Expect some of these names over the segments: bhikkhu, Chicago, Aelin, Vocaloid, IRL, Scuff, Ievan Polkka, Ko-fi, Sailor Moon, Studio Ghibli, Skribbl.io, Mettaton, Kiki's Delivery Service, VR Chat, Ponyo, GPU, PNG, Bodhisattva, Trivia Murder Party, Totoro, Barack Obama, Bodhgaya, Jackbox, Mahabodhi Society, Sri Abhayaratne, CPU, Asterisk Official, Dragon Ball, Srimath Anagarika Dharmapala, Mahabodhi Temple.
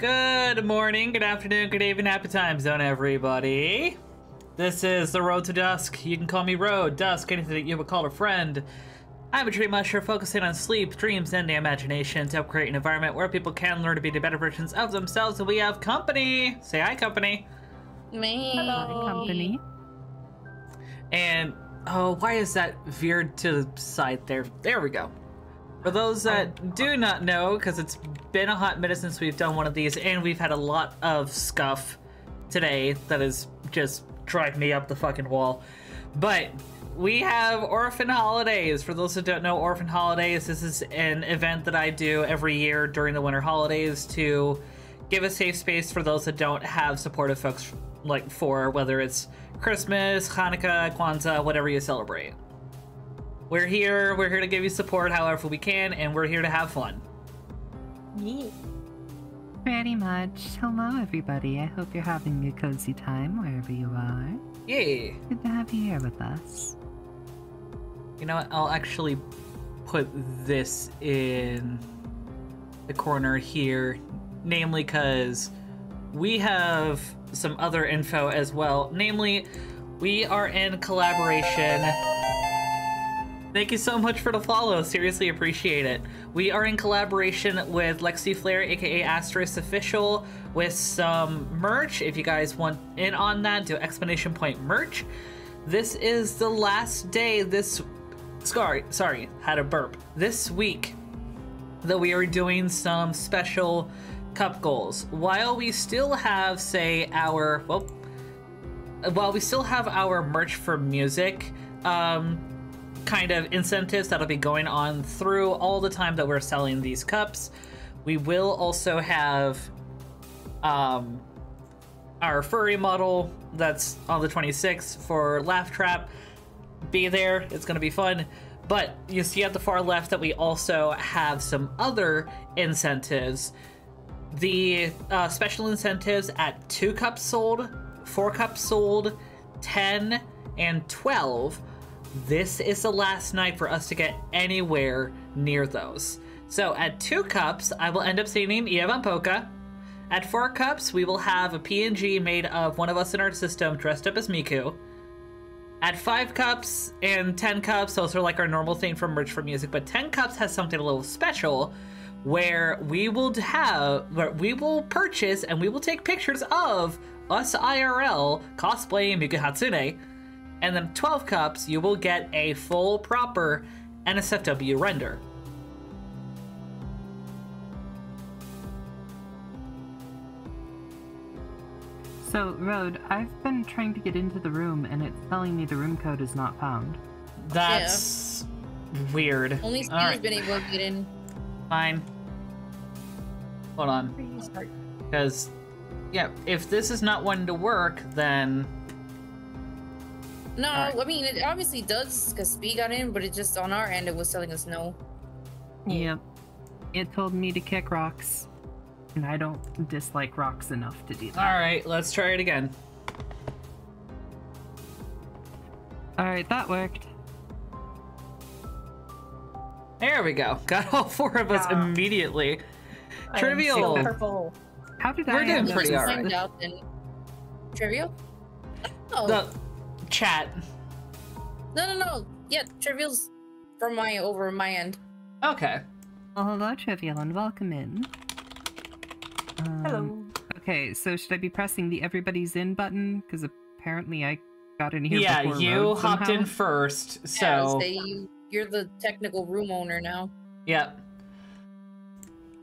Good morning, good afternoon, good evening, happy time zone, everybody. This is the Road to Dusk. You can call me Road, Dusk, anything that you would call a friend. I'm a dream usher focusing on sleep, dreams, and the imagination to help create an environment where people can learn to be the better versions of themselves. And we have company. Say hi, company. Me. Hello, company. And oh, why is that veered to the side there? There we go. For those that do not know, because it's been a hot minute since we've done one of these, and we've had a lot of scuff today that has just drive me up the fucking wall. But we have Orphan Holidays. For those who don't know Orphan Holidays, this is an event that I do every year during the winter holidays to give a safe space for those that don't have supportive folks, like, for whether it's Christmas, Hanukkah, Kwanzaa, whatever you celebrate. We're here to give you support however we can, and we're here to have fun. Yeah. Pretty much. Hello, everybody. I hope you're having a cozy time wherever you are. Yay! Good to have you here with us. You know what? I'll actually put this in the corner here, namely because we have some other info as well. Namely, we are in collaboration. Thank you so much for the follow. Seriously appreciate it. We are in collaboration with Lexi Flair, aka Asterisk Official, with some merch. If you guys want in on that, do exclamation point merch. This is the last day this... Sorry, had a burp. This week that we are doing some special cup goals. While we still have, say, our... Well, while we still have our merch for music, kind of incentives that'll be going on through all the time that we're selling these cups. We will also have our furry model that's on the 26th for Laugh Trap. Be there, it's gonna be fun. But you see at the far left that we also have some other incentives. The special incentives at 2 cups sold, 4 cups sold, 10 and 12. This is the last night for us to get anywhere near those. So at 2 cups, I will end up singing Ievan Polkka. At 4 cups, we will have a PNG made of one of us in our system dressed up as Miku. At 5 cups and 10 cups, those are like our normal thing for merch for music, but 10 cups has something a little special where we will purchase and we will take pictures of us IRL cosplaying Miku Hatsune. And then 12 cups, you will get a full proper NSFW render. So, Road, I've been trying to get into the room and it's telling me the room code is not found. That's weird. Only Steve's been able to get in. Fine. Hold on. Because, yeah, if this is not one to work, then... No, I mean, it obviously does, because B got in, but it just, on our end, it was telling us no. Yeah. It told me to kick rocks, and I don't dislike rocks enough to do that. Alright, let's try it again. Alright, that worked. There we go. Got all 4 of us immediately. Trivial! So how did We're doing pretty alright. Trivial? Oh. Chat. No. Yeah, Trivial's from my end. Okay. Well, hello, Trivial, and welcome in. Hello. Okay, so should I be pressing the everybody's in button? Because apparently I got in here before you Road hopped somehow. In first, so... Yeah, you're the technical room owner now. Yep.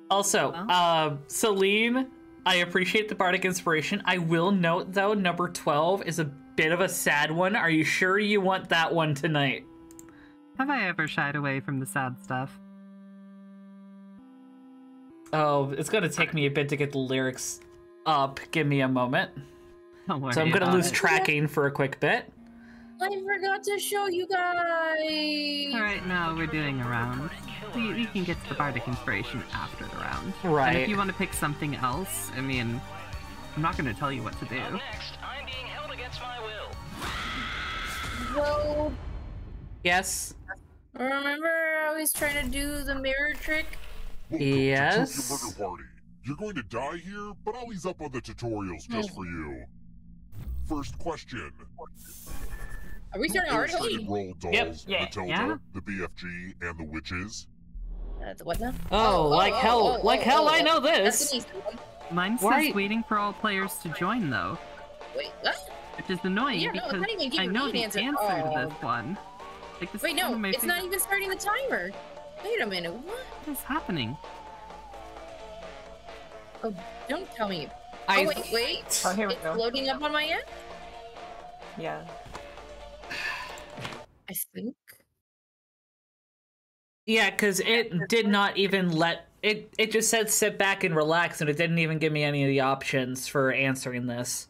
Also, Celine, I appreciate the bardic inspiration. I will note, though, number 12 is a bit of a sad one. Are you sure you want that one tonight? Have I ever shied away from the sad stuff? Oh, it's gonna take me a bit to get the lyrics up. Give me a moment. Don't worry, so I'm gonna lose tracking for a quick bit. I forgot to show you guys. All right, now we're doing a round. We can get to the bardic inspiration after the round. Right. And if you want to pick something else, I mean, I'm not gonna tell you what to do. Well, yes. Remember, I was trying to do the mirror trick. Yes. You're going to die here, but I'll ease up on the tutorials just for you. First question. Are we starting already? Roll dolls, Matilda, the BFG, and the witches. What now? Oh, like hell, I know this! Mine says waiting for all players to join, though. Wait, what? Which is annoying because I know the answer to this one. Like, this it's not even starting the timer! Wait a minute, what is happening? Oh, don't tell me. Oh, wait, wait! Oh, here we go. It's loading up on my end? Yeah. I think. Yeah, because it did not even let it. It just said sit back and relax, and it didn't even give me any of the options for answering this.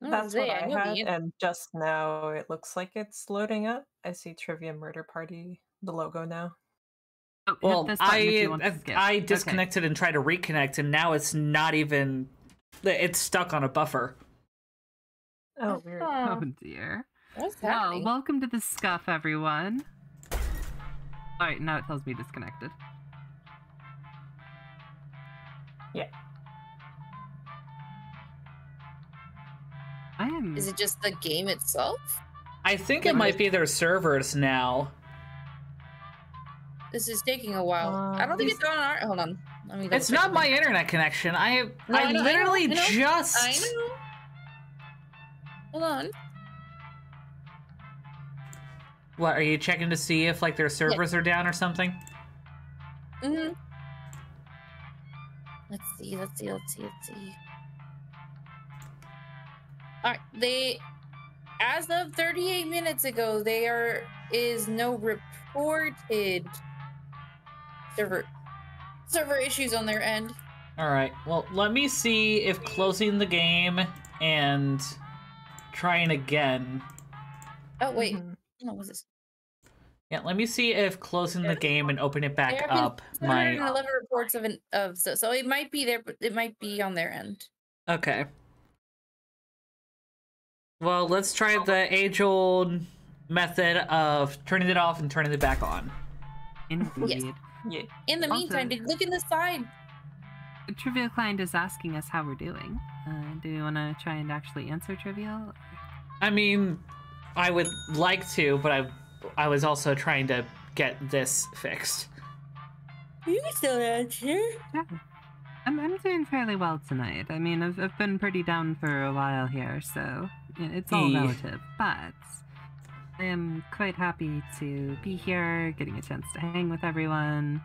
That's what I had, and just now it looks like it's loading up. I see Trivia Murder Party, the logo now. Oh, well, I disconnected and tried to reconnect, and now it's not even. It's stuck on a buffer. Oh, weird. Oh dear. Well, welcome to the Scuff, everyone. Alright, now it tells me disconnected. Yeah. I am... Is it just the game itself? I think it might be their servers now. This is taking a while. I don't think it's on our... Hold on. Let me it's not my internet connection. I know. Hold on. What, are you checking to see if, like, their servers are down or something? Mm-hmm. Let's see, let's see, let's see, let's see. Alright, they... As of 38 minutes ago, there is no reported server issues on their end. Alright, well, let me see if closing the game and trying again... Oh, wait. Mm-hmm. What was this? Yeah, let me see if closing the game and open it back up. My 11 reports so it might be there, but it might be on their end. Okay. Well, let's try the age-old method of turning it off and turning it back on. Indeed. Yeah. In the meantime, look in the side. Trivial Client is asking us how we're doing. Do you want to try and actually answer Trivial? I mean. I would like to, but I was also trying to get this fixed. You can still answer. Yeah. I'm doing fairly well tonight. I mean, I've been pretty down for a while here, so it's all relative. But I am quite happy to be here, getting a chance to hang with everyone.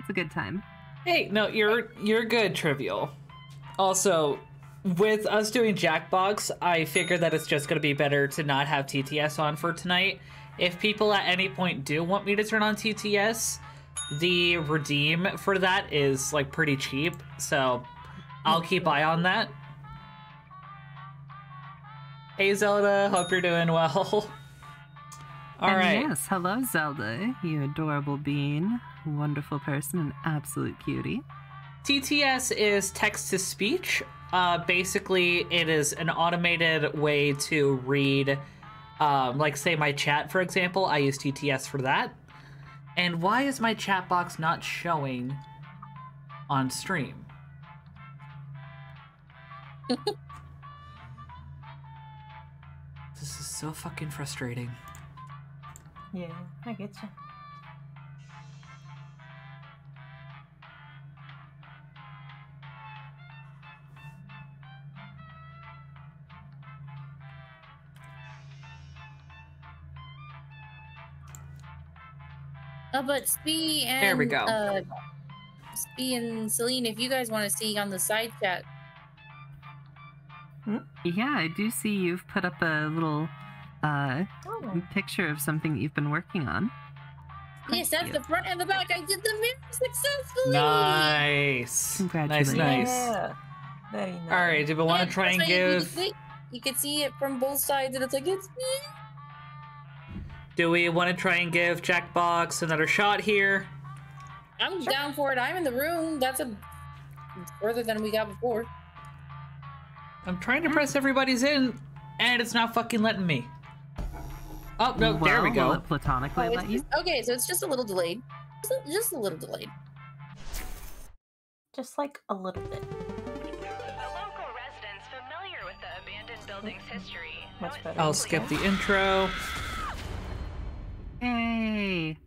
It's a good time. Hey, no, you're good, Trivial. Also. With us doing Jackbox, I figured that it's just going to be better to not have TTS on for tonight. If people at any point do want me to turn on TTS, the redeem for that is, like, pretty cheap. So I'll keep eye on that. Hey, Zelda. Hope you're doing well. All right. Yes, hello, Zelda. You adorable bean. Wonderful person and absolute cutie. TTS is text-to-speech. Basically, it is an automated way to read, like, say, my chat, for example. I use TTS for that. And why is my chat box not showing on stream? This is so fucking frustrating. Yeah, I get you. But Spee and there we go. Spee and Celine, if you guys want to see on the side chat. Yeah, I do see you've put up a little picture of something that you've been working on. Yes, that's the front and the back. I did the mirror successfully. Nice. Congratulations. Nice, nice. Yeah. Very nice. All right, do we want to try and give? You can see it from both sides, and it's like it's me. Do we want to try and give Jackbox another shot here? I'm down for it. I'm in the room. That's a further than we got before. I'm trying to press everybody's in, and it's not fucking letting me. Oh, no, well, there we go. Will it platonically let you? Okay, so it's just a little delayed. Just a little delayed. Just like a little bit. The local residents familiar with the abandoned building's history. Much better. I'll skip the intro. Hey.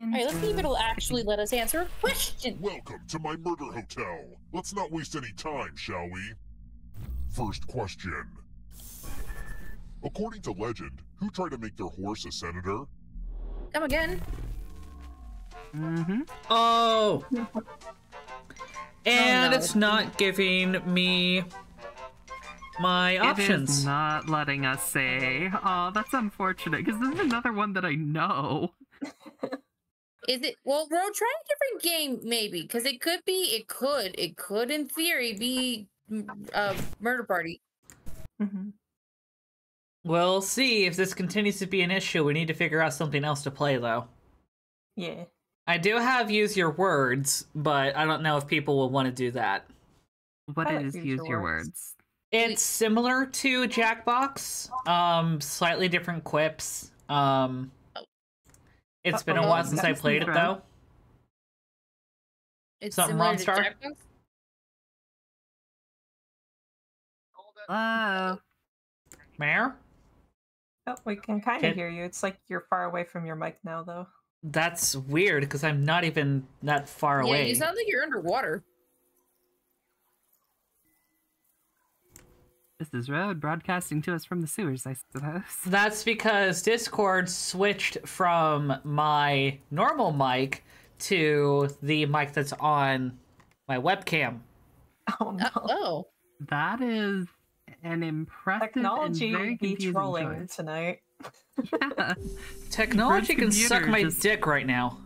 Alright, let's see if it'll actually let us answer a question. Welcome to my murder hotel. Let's not waste any time, shall we? First question. According to legend, who tried to make their horse a senator? Come again. Mm-hmm. Oh. And oh, no, it's not giving me my options. It is not letting us say. Oh, that's unfortunate, because this is another one that I know. Is it? Well, we'll try a different game, maybe, because it could be, it could in theory be Murder Party. Mm-hmm. We'll see if this continues to be an issue. We need to figure out something else to play, though. Yeah. I do have Use Your Words, but I don't know if people will want to do that. What is Use Your Words? It's similar to Jackbox, slightly different quips. It's been a while since I played it, though. It's something wrong, Star? Hello? Mare? Oh, we can kind of hear you. It's like you're far away from your mic now, though. That's weird, because I'm not even that far away. Yeah, you sound like you're underwater. This is Road broadcasting to us from the sewers, I suppose. That's because Discord switched from my normal mic to the mic that's on my webcam. Oh, no. Oh. That is an impressive technology and very confusing trolling choice. Tonight. Yeah. Technology can suck my dick right now.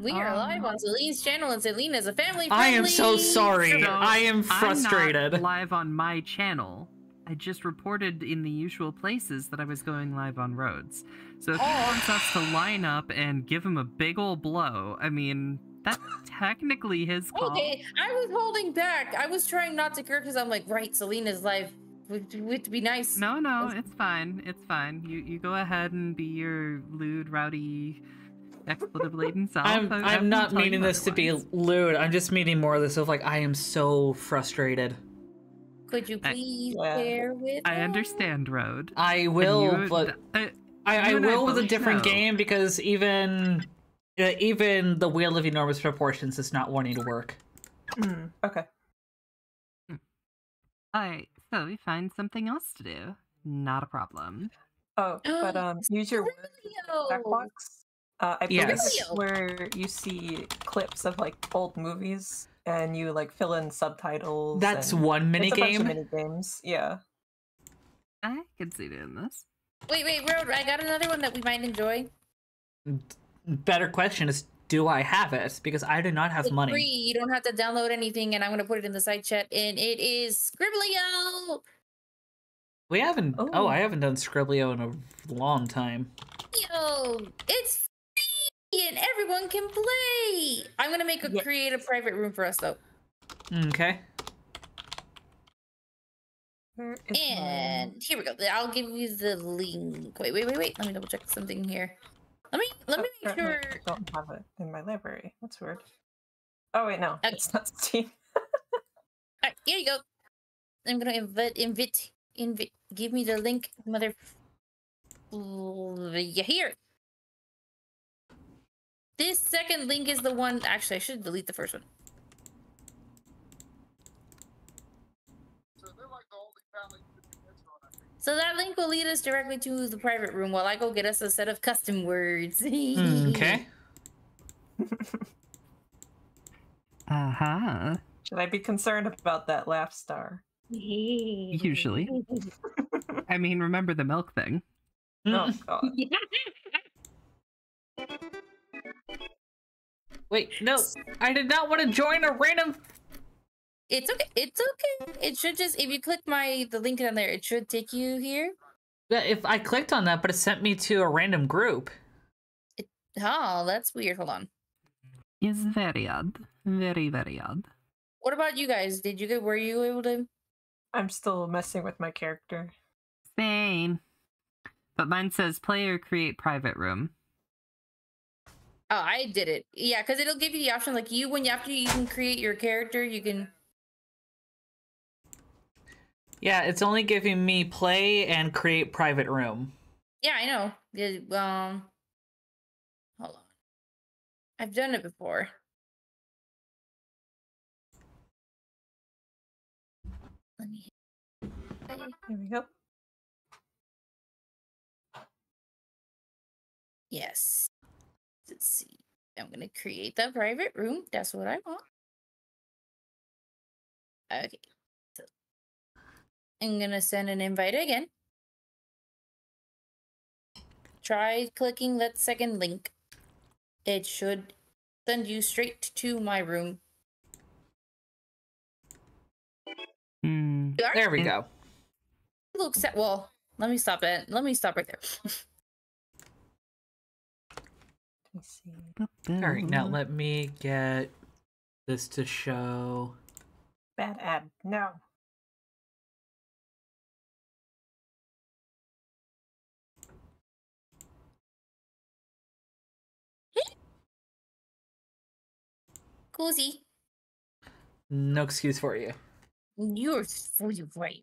We are live on Celine's channel, and Celine is a family. I am so sorry. So I am frustrated. I'm not live on my channel. I just reported in the usual places that I was going live on Roads. So if he wants us to line up and give him a big ol' blow, I mean, that's technically his call. Okay, I was holding back. I was trying not to care because I'm like, right, Celine is live. Would be nice. No, no, it's fine. It's fine. You go ahead and be your lewd, rowdy, expletive laden self. I'm not meaning this to be lewd. I'm just meaning more of this of like, I am so frustrated. Could you please bear with I understand, Road. I will, but I will with a different game, because even the Wheel of Enormous Proportions is not wanting to work. Okay. All right. So we find something else to do. Not a problem. Oh, but Use Your Words Jackbox. I believe it's where you see clips of like old movies and you like fill in subtitles. That's one mini game. Bunch of mini games. Yeah. I can see doing this. Wait, Road, I got another one that we might enjoy. Better question is, do I have it? Because I do not have money. It's free. You don't have to download anything, and I'm going to put it in the side chat, and it is Skribbl.io! We haven't... Ooh. Oh, I haven't done Skribbl.io in a long time. Yo! It's free, and everyone can play! I'm going to make a creative private room for us, though. Okay. Where is here we go. I'll give you the link. Wait. Let me double check something here. Let me make sure. I don't have it in my library. That's weird. Oh wait, no, okay. It's not Steam. Alright, here you go. I'm gonna invite. Give me the link, mother. Yeah, here. This second link is the one. Actually, I should delete the first one. So that link will lead us directly to the private room while I go get us a set of custom words. Okay. Uh-huh. Should I be concerned about that laugh, Star? Usually. I mean, remember the milk thing. Oh, God. Wait, no. I did not want to join a random... It's okay. It's okay. It should just, if you click the link down there, it should take you here. Yeah, if I clicked on that, but it sent me to a random group. Oh, that's weird. Hold on. It's very odd. Very, very odd. What about you guys? Were you able to? I'm still messing with my character. Same. But mine says player create private room. Oh, I did it. Yeah, because it'll give you the option, like, you, when you after you can create your character, you can... Yeah, it's only giving me play and create private room. Yeah, I know. It, hold on. I've done it before. Let me... Here we go. Yes. Let's see. I'm going to create the private room. That's what I want. Okay. So I'm going to send an invite again. Try clicking that second link. It should send you straight to my room. There we go. Looks at, well, let me stop it. Let me stop right there. Let's see. All right, now let me get this to show. Bad ad. No. Cozy. No excuse for you. You're fully right.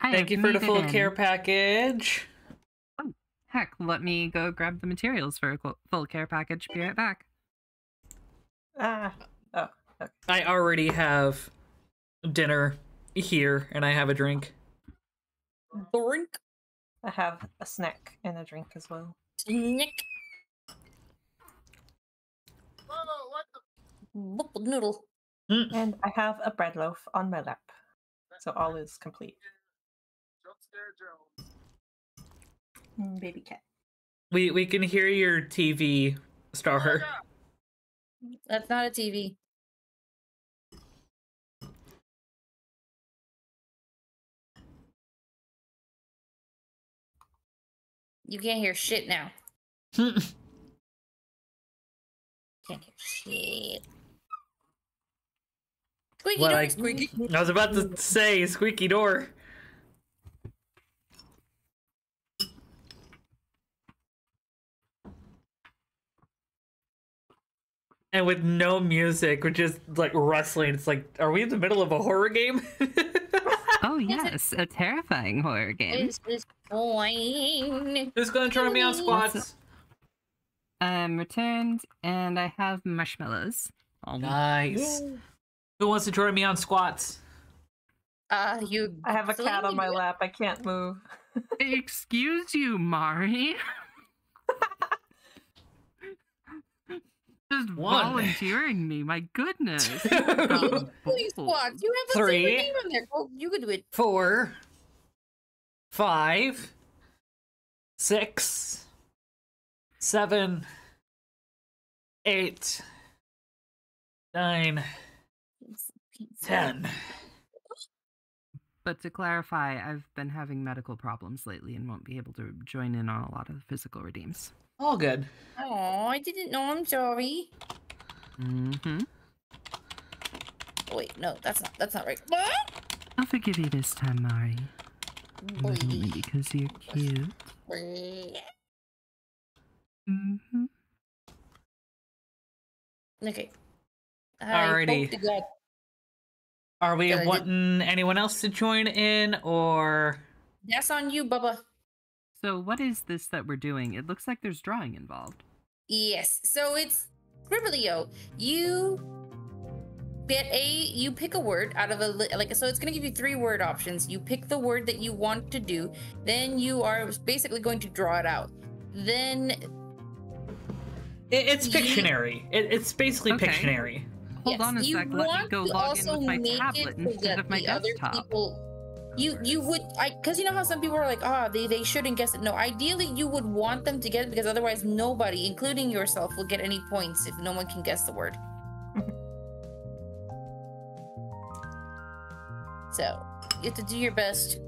Thank you for the full care package. Oh, heck, let me go grab the materials for a full care package. Be right back. Oh, okay. I already have dinner here, and I have a drink. Drink? I have a snack and a drink as well. Snack. What the noodle? And I have a bread loaf on my lap. So all is complete. Baby cat. We can hear your TV, Star. That's not a TV. You can't hear shit now. Can't hear shit. Squeaky door, squeaky. I was about to say squeaky door. And with no music, we're just like rustling. It's like, are we in the middle of a horror game? Oh yes, a terrifying horror game. Who's gonna turn me on squats? Returned, and I have marshmallows. Nice. Yay. Who wants to join me on squats? You. I have a cat on my lap. I can't move. Excuse you, Mari. Just one. Volunteering me. My goodness. Please squat. You have a three name on there. Oh, you can do it. 4, 5, 6, 7, 8, 9, 10. But to clarify, I've been having medical problems lately and won't be able to join in on a lot of physical redeems. All good. Oh, I didn't know. I'm sorry. Mm-hmm. Wait, no, that's not right. I'll forgive you this time, Mari. Only because you're cute. Mm-hmm. Okay. Alrighty. Are we wanting anyone else to join in, or...? That's on you, Bubba. So what is this that we're doing? It looks like there's drawing involved. Yes. So it's Skribbl.io. You pick a word out of a... So it's going to give you 3 word options. You pick the word that you want to do. Then you are basically going to draw it out. Then... It's Pictionary. It's basically Pictionary. Hold on a sec. Let me go log in with my tablet instead of my desktop. You would, because you know how some people are like, they shouldn't guess it. No, ideally you would want them to get it because otherwise nobody, including yourself, will get any points if no one can guess the word. So you have to do your best.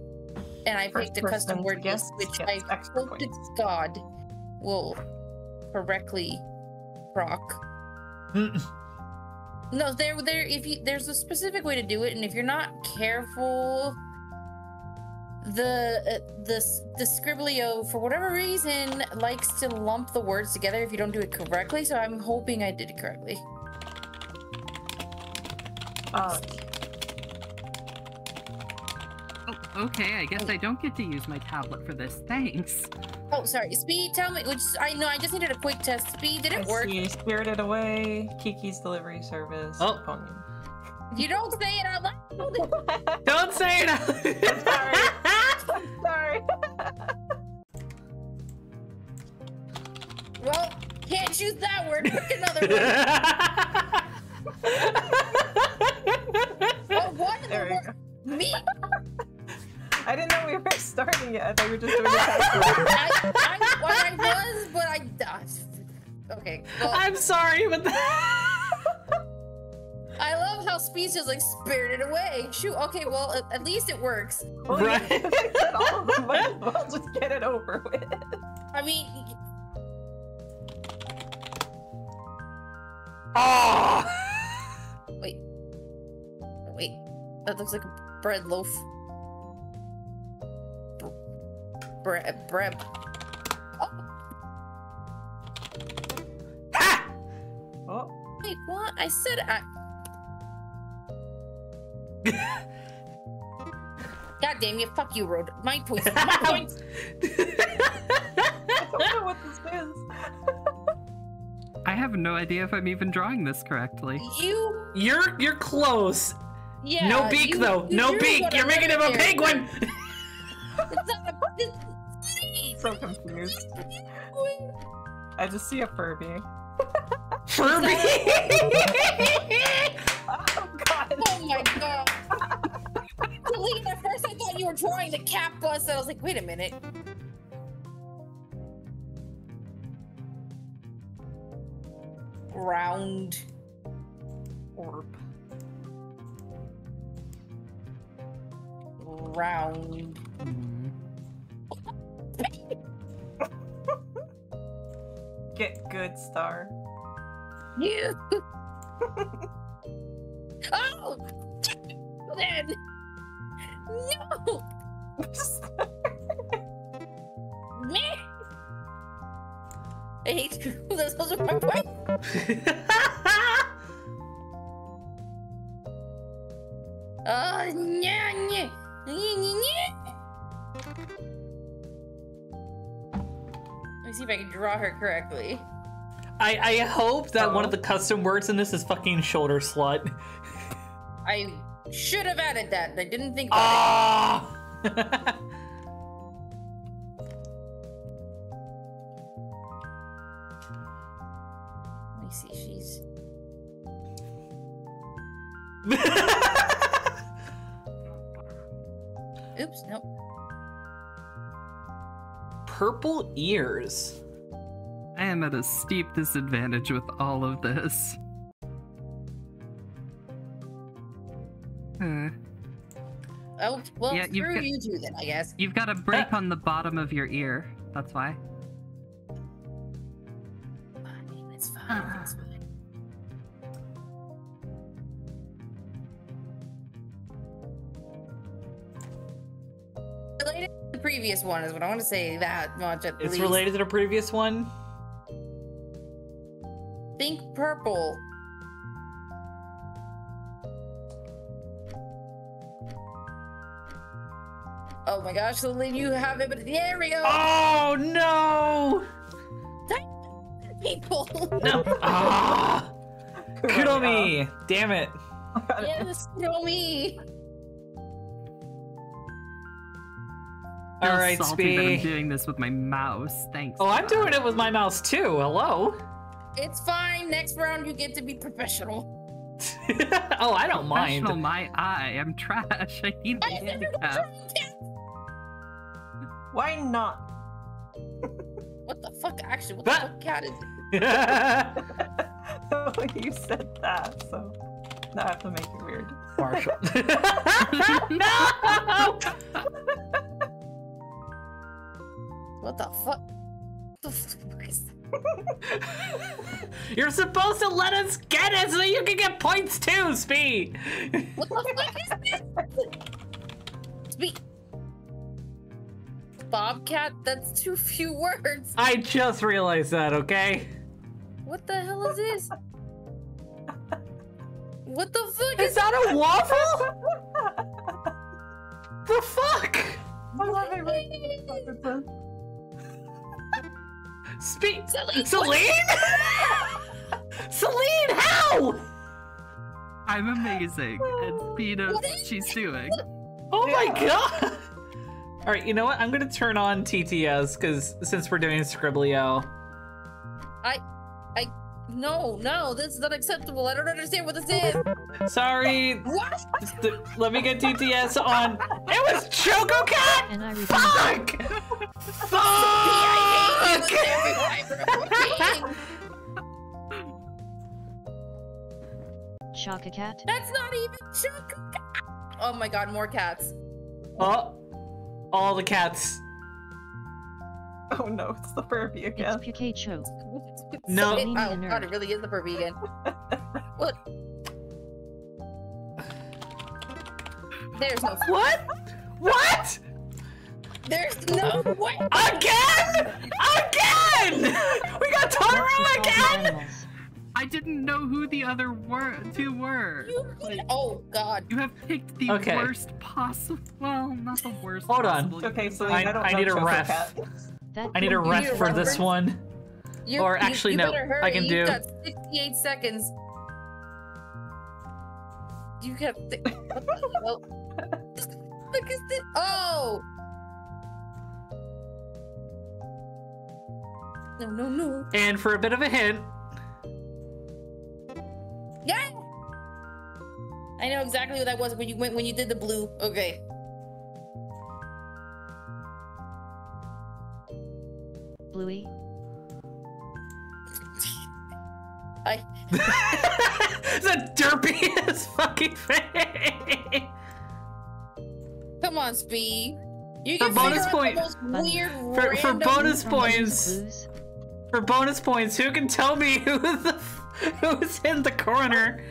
And I picked a custom word guess, which I hope to God will correctly proc. No, there's a specific way to do it, and if you're not careful, the Skribbl.io, for whatever reason, likes to lump the words together if you don't do it correctly, so I'm hoping I did it correctly. Oh, okay, I guess I don't get to use my tablet for this. Thanks. Oh, sorry. Speed, tell me, which I know I just needed a quick test. Speed, did it work? See, Spirited Away, Kiki's Delivery Service. Oh, Ponyo. You don't say it out loud. Don't say it out loud. I'm sorry. Well, can't use that word. Pick another word. Oh, what in the world? Me? I didn't know we were starting yet. I thought we were just doing a test. I was, but I... Okay. Well, I'm sorry, but... I love how speech is like Spirited Away. Shoot. Okay, well, at least it works. Well, right. We'll just get it over with. I mean. Oh. Wait. Wait. That looks like a bread loaf. Bread. Oh. Ah! Oh. Wait. What? I said I. God damn you, fuck you, Road. My points. My points. I don't know what this is. I have no idea if I'm even drawing this correctly. You're close. Yeah. No beak though. No beak. You're making him a penguin. It's so confused. I just see a Furby. Furby? Oh god. Oh my god. Delete. At first I thought you were drawing the cat bus, and I was like, wait a minute. Round orb. Round. Get good, Star. Yeah. Oh! Then. No! Me! I hate you. Those are my points. Oh, nya, nya. Nya, nya, nya. Let me see if I can draw her correctly. I hope that one of the custom words in this is fucking shoulder slut. I should have added that. I didn't think about it. Let me see. She's. Oops. Nope. Purple ears. I am at a steep disadvantage with all of this. Oh, well, yeah, screw you two then, I guess. You've got a break on the bottom of your ear. That's why. I mean, it's fine. It's fine. Related to the previous one is what I want to say that much at least. It's related to the previous one? Think purple. Oh my gosh, Lily, you have it, but there we go! Oh no! People! No! Ah! Kudomi! Damn it! Yeah, this Kudomi! Alright, Spee. I'm doing this with my mouse, thanks. Oh, I'm doing it with my mouse too, hello? It's fine, next round you get to be professional. Oh, I don't mind. Professional my eye, I'm trash, I need my handicap. Why not? What the fuck? Actually, what the fuck cat is it? Oh, you said that, so now I have to make it weird. Marshall. No! What the fuck? What the fuck is that? You're supposed to let us get it so that you can get points too, Speed! What the fuck is this? Speed! bobcat? That's too few words. I just realized that, okay? What the hell is this? What the fuck is that? A waffle? The fuck? I love it. Speak. Celine? Celine, how? I'm amazing. And Pina, she's doing. Oh my god. All right, you know what? I'm going to turn on TTS because since we're doing Skribbl.io. No, this is unacceptable. I don't understand what this is. Sorry. What? Let me get TTS on. It was ChocoCat! And I fuck! Fuck! ChocoCat? That's not even ChocoCat! Oh my god, more cats. Oh. All the cats. Oh no, it's the Furby again. It's Pikachu. No. Oh god, it really is the Furby again. What? There's no Furby. What? What? There's no way. Again? Again! We got Totoro again! I didn't know who the other two were. Like, oh god. You have picked the worst possible. Well, not the worst. Hold on. Okay, so I need a ref. I need a ref for this one. Or actually, no. I can do. You got 68 seconds. You got. What the fuck is this? Oh! No, no, no. And for a bit of a hint. Yeah, I know exactly what that was when you went did the blue. Okay. Bluey. I. The derpiest fucking thing. Come on, Speed. You can For bonus points, who can tell me who the who's in the corner?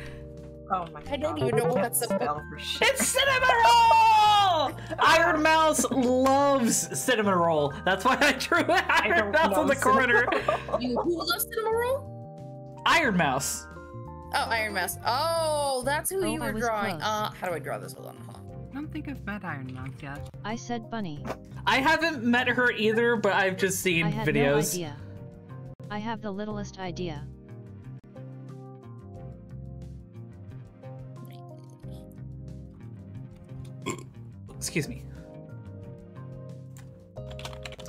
Oh my god. I don't even know what that's about. It's cinnamon roll! Iron Mouse loves cinnamon roll. That's why I drew Iron Mouse in the corner. Who loves cinnamon roll? Iron Mouse. Oh, Iron Mouse. Oh, that's who you were drawing. How do I draw this? Hold on. I don't think I've met Iron Mouse yet. I said bunny. I haven't met her either, but I've just seen videos. I had no idea. I have the littlest idea. Excuse me.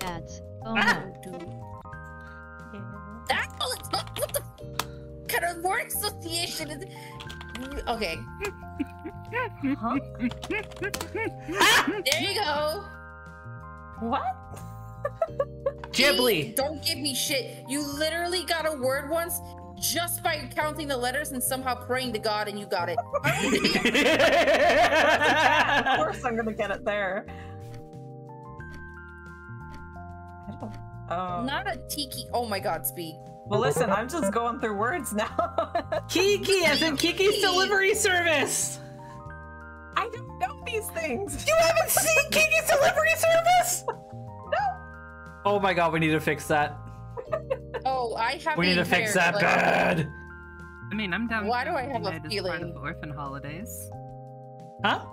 Ads. Oh no, dude. Yeah. That's all it's not. What the kind of word association is? Okay. Huh? Ah, there you go. What? Ghibli. Don't give me shit. You literally got a word once just by counting the letters and somehow praying to God, and you got it. Of course I'm gonna get it there. Not a tiki. Oh my god, Speed. Well, listen, I'm just going through words now. Kiki, as in Kiki's Delivery Service. I don't know these things. You haven't seen Kiki's Delivery Service? No. Oh my god, we need to fix that. Oh, I have. We need to fix that like, bad. I mean, I'm down. Why do I have a feeling? Part of Orphan Holidays. Huh?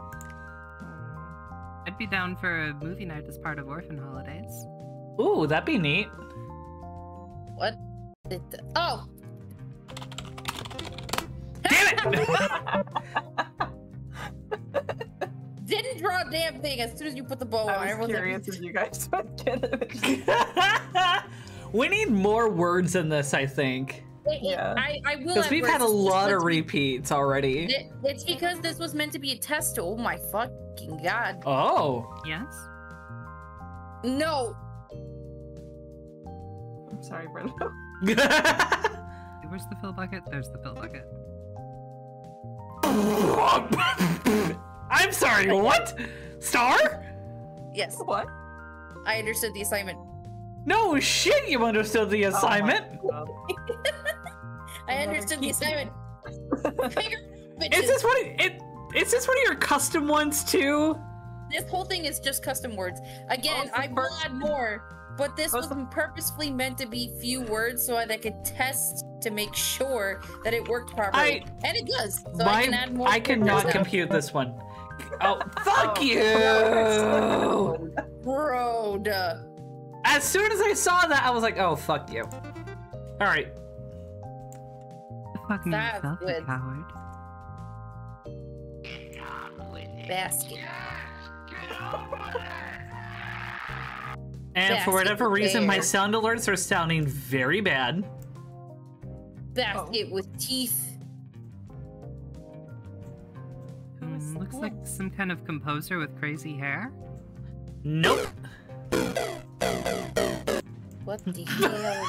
I'd be down for a movie night as part of Orphan Holidays. Ooh, that'd be neat. What? Oh! Damn it! Didn't draw a damn thing as soon as you put the bow on. I was curious if you guys would get it. We need more words in this, I think. Yeah. I will. Because we've had a lot of repeats already. It's because this was meant to be a test. Oh my fucking god. Oh. Yes. No. I'm sorry, Brenda. Where's the fill bucket? There's the fill bucket. I'm sorry, what? Star? Yes. What? I understood the assignment. No shit, you understood the assignment. Oh I understood the assignment. Is this one of your custom ones too? This whole thing is just custom words. Again, I will add more, but this was purposefully meant to be few words so that I could test to make sure that it worked properly. And it does. So I can add more. I cannot compute this one. Oh, fuck you! Bro, duh. As soon as I saw that, I was like, oh, fuck you. All right. Fucking coward. Basket. And for whatever reason, my sound alerts are sounding very bad. Basket with teeth. Looks like some kind of composer with crazy hair. Nope. What the hell?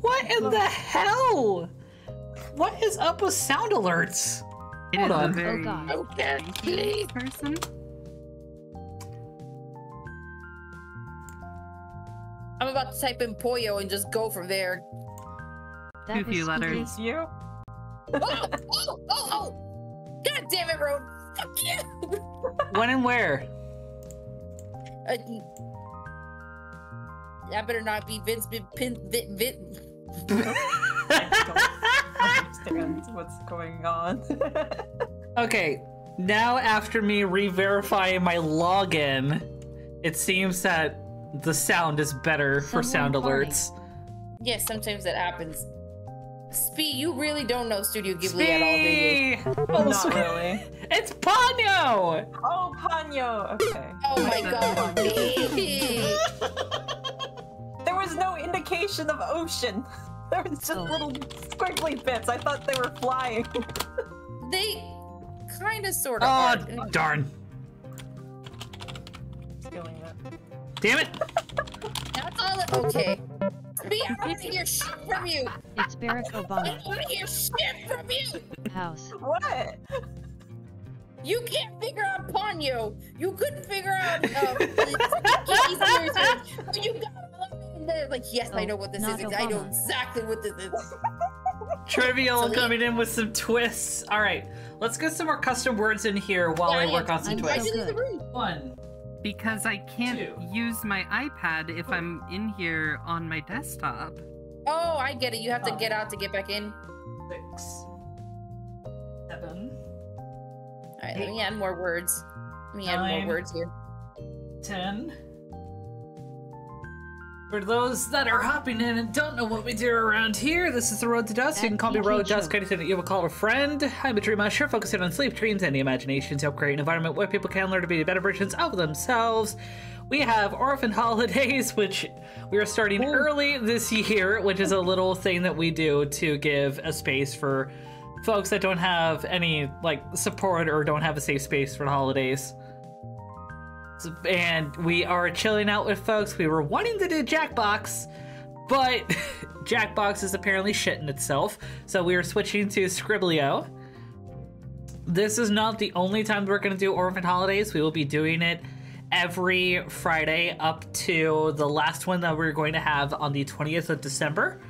What in the hell? What is up with sound alerts? It Hold is on. A very okay person. I'm about to type in Ponyo and just go from there. That few letters. You. Oh! God damn it, Road! Fuck you! When and where? I better not be Vince. I don't understand what's going on. Okay, now after me re-verifying my login, it seems that the sound is better for sound alerts. Yes, sometimes that happens. Spee, you really don't know Studio Ghibli at all, do you? Oh, not really. It's Ponyo! Oh, Ponyo! Okay. Oh my god, There was no indication of ocean. There was just little squiggly bits. I thought they were flying. They kind of sort of Oh, darn. Stealing that. Damn it! That's all it- okay. Spee, I don't want to hear shit from you! It's Barack Obama. I don't want to hear shit from you! House. What? You can't figure out Ponyo! You couldn't figure out but you got in there like, yes, I know what this is. Obama. I know exactly what this is. Trivial coming in with some twists. Alright, let's get some more custom words in here while I work on some twists. One. Because I can't use my iPad if I'm in here on my desktop. Oh, I get it. You have to get out to get back in. 6, 7. All right, let me add more words. Let me add more words here. 10. For those that are hopping in and don't know what we do around here, this is the Road to Dusk. You can call me Road to Dusk, anything that you will call a friend. I'm a dream usher, focusing on sleep, dreams, and the imagination to help create an environment where people can learn to be better versions of themselves. We have Orphan Holidays, which we are starting early this year, which is a little thing that we do to give a space for folks that don't have any like support or don't have a safe space for the holidays. And we are chilling out with folks. We were wanting to do Jackbox, but Jackbox is apparently shitting itself. So we are switching to Skribbl.io. This is not the only time we're going to do Orphan Holidays. We will be doing it every Friday up to the last one that we're going to have on the 20th of December.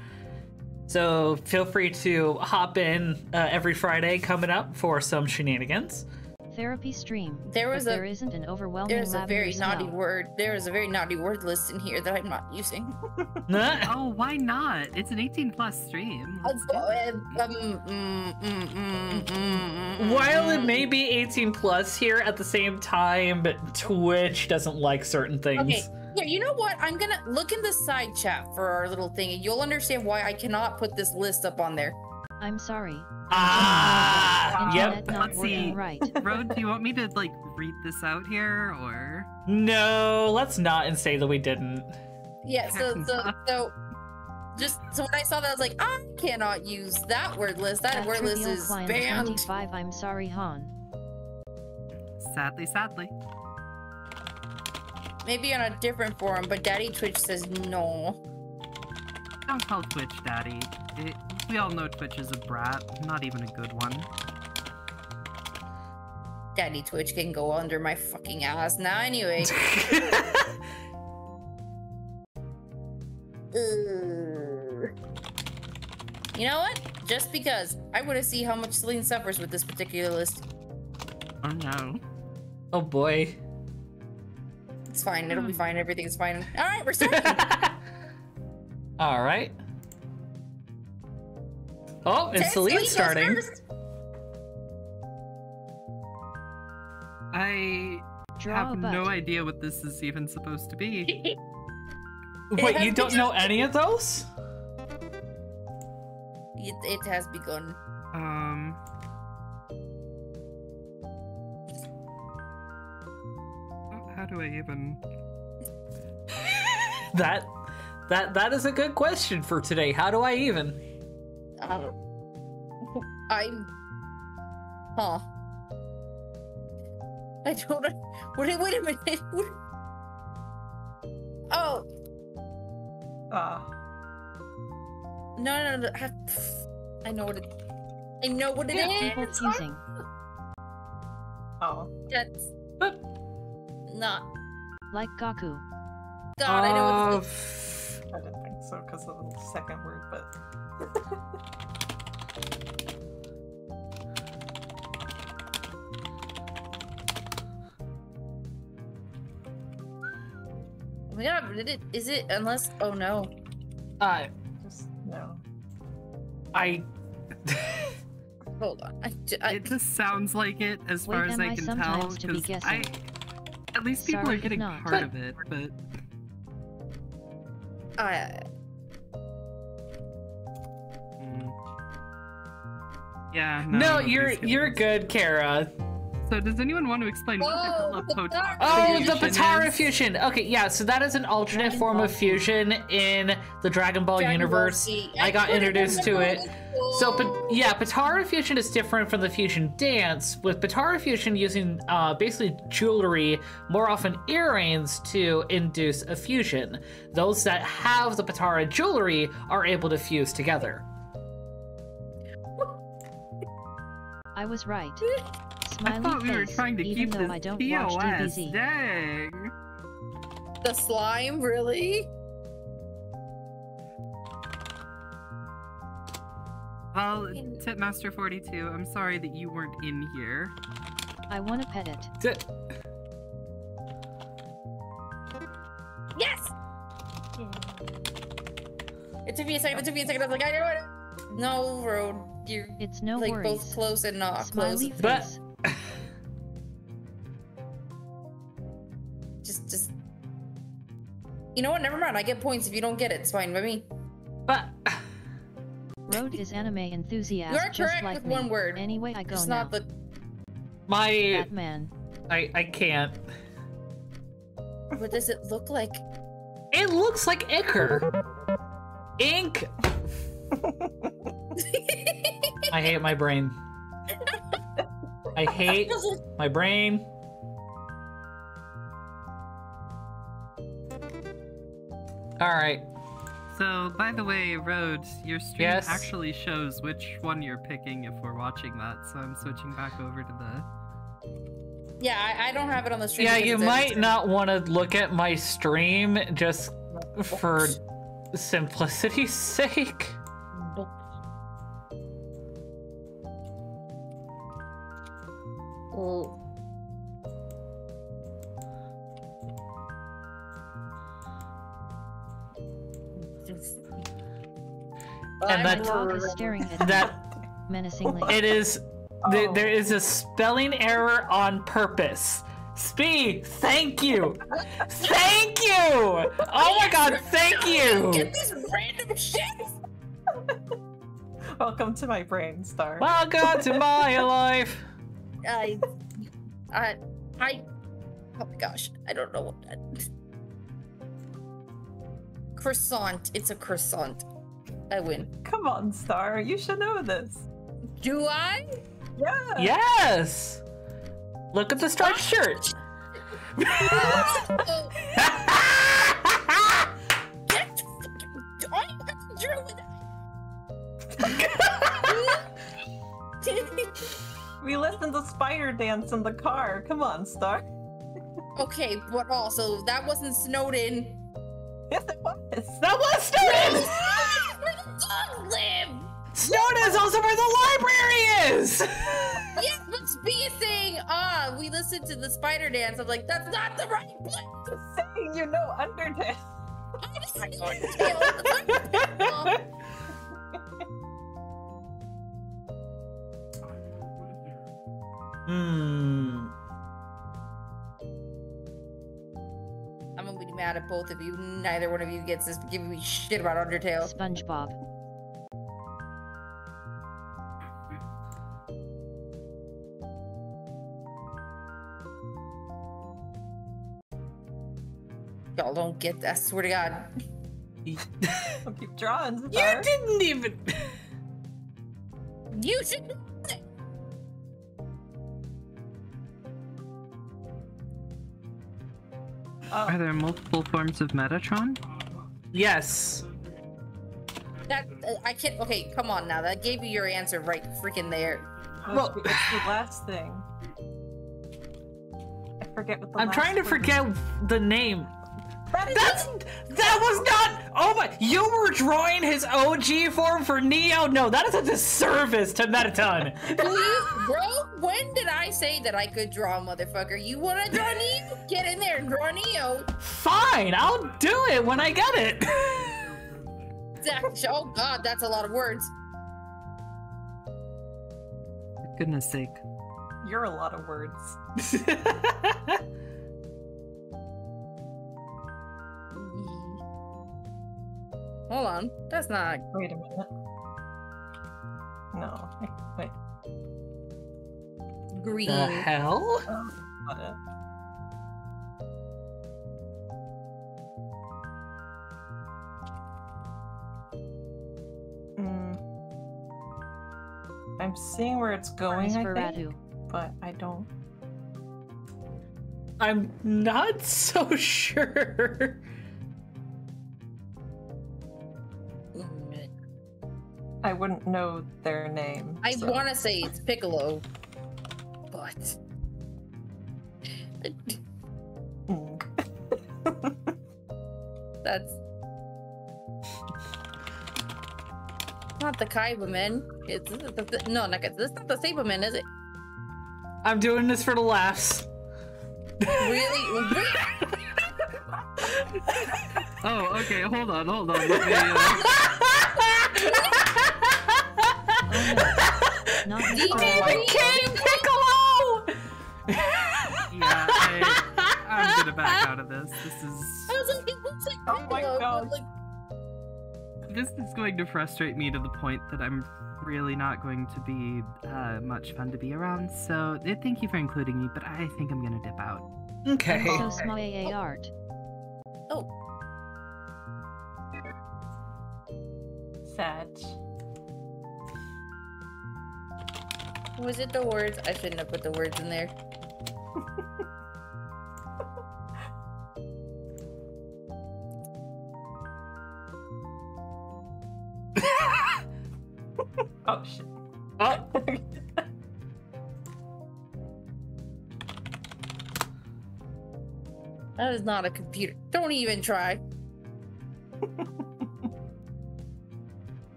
So feel free to hop in every Friday coming up for some shenanigans. Therapy stream. There was there isn't an overwhelming. There's a very naughty word. There is a very naughty word list in here that I'm not using. Oh, why not? It's an 18+ stream. While it may be 18+ here, at the same time, Twitch doesn't like certain things. Okay. Yeah, you know what? I'm gonna look in the side chat for our little thing, and you'll understand why I cannot put this list up on there. I'm sorry. Yep. Let's see. Right. Road, do you want me to like read this out here, or no? Let's not and say that we didn't. Yeah. So just so when I saw that, I was like, I cannot use that word list. That word list is banned. 25, I'm sorry, Han. Sadly. Maybe on a different forum, but Daddy Twitch says no. Don't call Twitch Daddy. We all know Twitch is a brat, not even a good one. Daddy Twitch can go under my fucking ass now anyway. You know what? Just because. I want to see how much Celine suffers with this particular list. Oh no. Oh boy. It's fine. It'll be fine. Everything's fine. All right, we're starting. All right. Oh, and Celine's starting. I have no idea what this is even supposed to be. Wait, you don't know any of those? It has begun. How do I even? That is a good question for today. How do I even? I don't know. Wait a minute. Oh. No. I know what it is. It's confusing. Oh. That's. But... Not like Gaku. God, I know it's I didn't think so because of the second word, but oh my god, did it is it unless oh no. Just no. I hold on. It just sounds like it as far as I can tell because I at least people are getting part of it, but... Yeah, no, you're good, Kara. So does anyone want to explain what the Potara fusion the Potara is? Fusion! Okay, yeah, so that is an alternate form of fusion in the Dragon Ball universe. I got introduced to it. So, yeah, Potara fusion is different from the fusion dance, with Potara fusion using basically jewelry, more often earrings, to induce a fusion. Those that have the Potara jewelry are able to fuse together. I was right. Smiley I thought we were trying to keep this POS. Dang! The slime, really? Well, Tipmaster 42, I'm sorry that you weren't in here. I want to pet it. Yes! It took me a second, I was like, I don't want to... No, Road. You're it's no like worries. Both close and not Smiley close. But... just... You know what? Never mind. I get points if you don't get it. It's fine by me. But... Road is anime enthusiast. You're correct like with me. One word. Anyway, I go it's now. Not the... My... Batman. I can't. What does it look like? It looks like Icker. Ink. I hate my brain. I hate my brain. Alright. So, by the way, Road, your stream actually shows which one you're picking if we're watching that, so I'm switching back over to the... Yeah, I don't have it on the stream. Yeah, you might not want to look at my stream just for simplicity's sake. Well... And that menacingly. It is. There is a spelling error on purpose. Spee, thank you, thank you. Oh my God, thank you. Get this random shit. Welcome to my brain, Star. Welcome to my life. Oh my gosh, I don't know what that. Croissant. It's a croissant. I win. Come on, Star. You should know this. Do I? Yeah. Yes. Look at the striped shirt. We listened to Spider Dance in the car. Come on, Star. Okay, but also that wasn't Snowden. Yes, it was. That was Snowden. Snowden is also where the library is! Yes, but bee thing on. We listened to the spider dance. I'm like, that's not the right place. Just saying, you know, Undertale. Undertale. Hmm. I'm gonna be mad at both of you. Neither one of you gets this giving me shit about Undertale. SpongeBob. Y'all don't get that, I swear to God. I'll keep drawing. So you didn't even. You should. Are there multiple forms of Metatron? Yes. That I can't. Okay, come on now. That gave you your answer right freaking there. Well, it's the last thing. I forget what the. I'm last trying to forget was. The name. That was not. Oh my! You were drawing his OG form for Neo. No, that is a disservice to Mettaton. Please, bro. When did I say that I could draw, motherfucker? You wanna draw Neo? Get in there and draw Neo. Fine, I'll do it when I get it. Oh God, that's a lot of words. For goodness sake, you're a lot of words. Hold on, that's not. Wait a minute. No, wait. Green. The hell? Oh, got it. I'm seeing where it's going, I think, but I don't. I'm not so sure. I wouldn't know their name. I want to say it's Piccolo, but... That's... Not the Kaibaman. It's no, not, that's not the Saberman, is it? I'm doing this for the laughs. Really? Oh, okay, hold on. Let me, Oh, no. Not King Piccolo! Yeah, I'm gonna back out of this. This is... I was like, it looks like Piccolo, oh my God. Like... This is going to frustrate me to the point that I'm really not going to be much fun to be around, so thank you for including me, but I think I'm gonna dip out. Okay. So small AA art. Oh. Sad. Was it the words? I shouldn't have put the words in there. Oh shit. Oh. That is not a computer. Don't even try.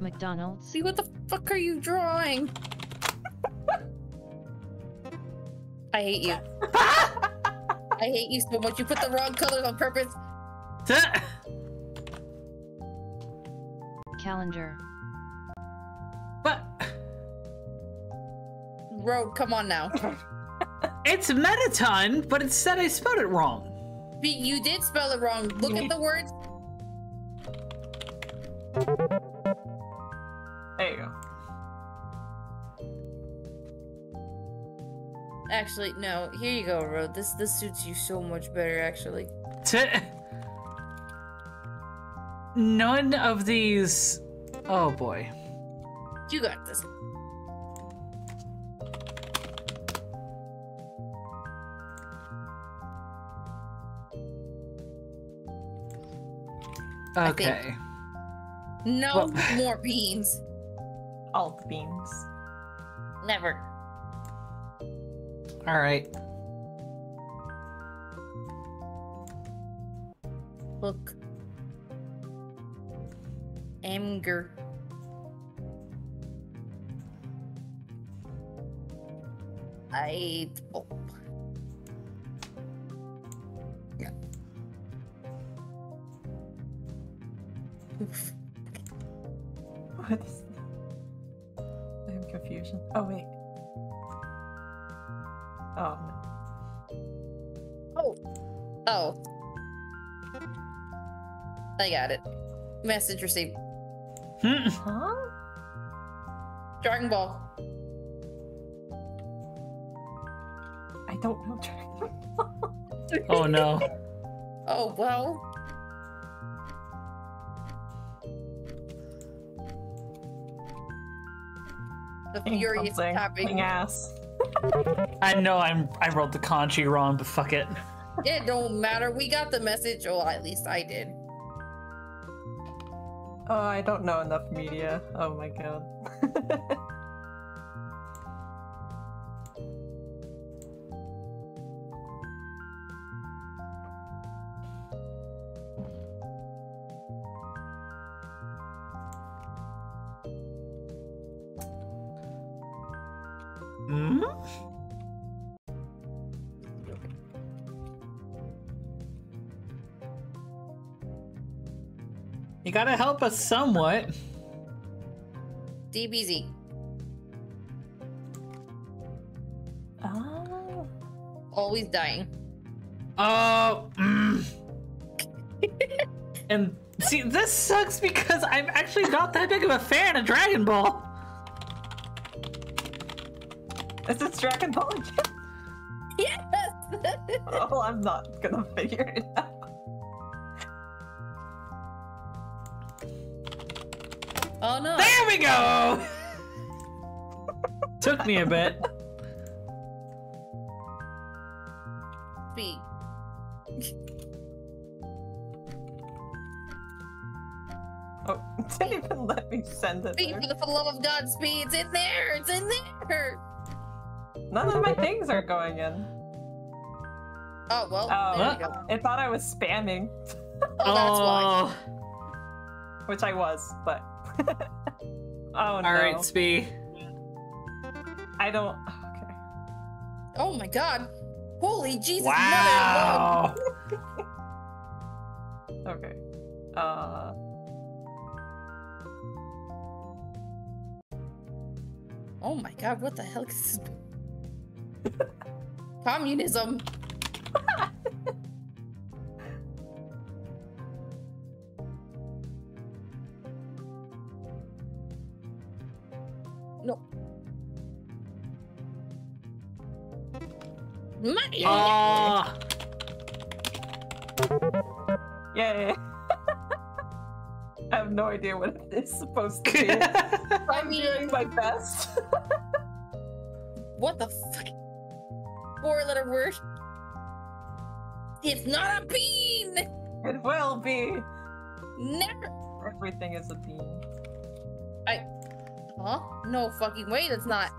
McDonald's. See, what the fuck are you drawing? I hate you. I hate you so much. You put the wrong colors on purpose. Calendar. But Road, come on now. It's Mettaton, but it said I spelled it wrong. You did spell it wrong. Look at the words. There you go. Actually, no. Here you go, Road. This suits you so much better, actually. None of these... Oh, boy. You got this. Okay. No more beans. All the beans. Never. All right. Look. Anger. light bulb. No. Oof. What is that? I'm confused. Oh, wait. Oh, no. Oh. Oh. I got it. Message received. Huh? Dragon Ball. I don't know Dragon Ball. Oh no. Oh well. The furious topic. Ass. I know I rolled the kanji wrong, but fuck it. It don't matter. We got the message, or at least I did. Oh, I don't know enough media. Oh my god. You gotta help us somewhat. DBZ. Oh. Always dying. Oh. Mm. And see, this sucks because I'm actually not that big of a fan of Dragon Ball. Is this Dragon Ball again? Yes! Oh, I'm not gonna figure it out. Oh no! There we go! Took me a bit. B. Oh, it didn't even let me send it. Speed, for the love of God, speed! It's in there! It's in there! None of my things are going in. Oh, well, there you go. I thought I was spamming. Oh, that's why. Which I was, but... Oh, all no. Alright, Spee. I don't... Okay. Oh my god! Holy Jesus, wow. Mother of God. Okay. Oh my god, what the hell is this? Communism! No. Money! Oh. Yeah. I have no idea what it's supposed to be. I'm doing my best. What the fuck? 4-letter word. It's not a bean! It will be. Never. Everything is a bean. I... Huh? No fucking way, that's not.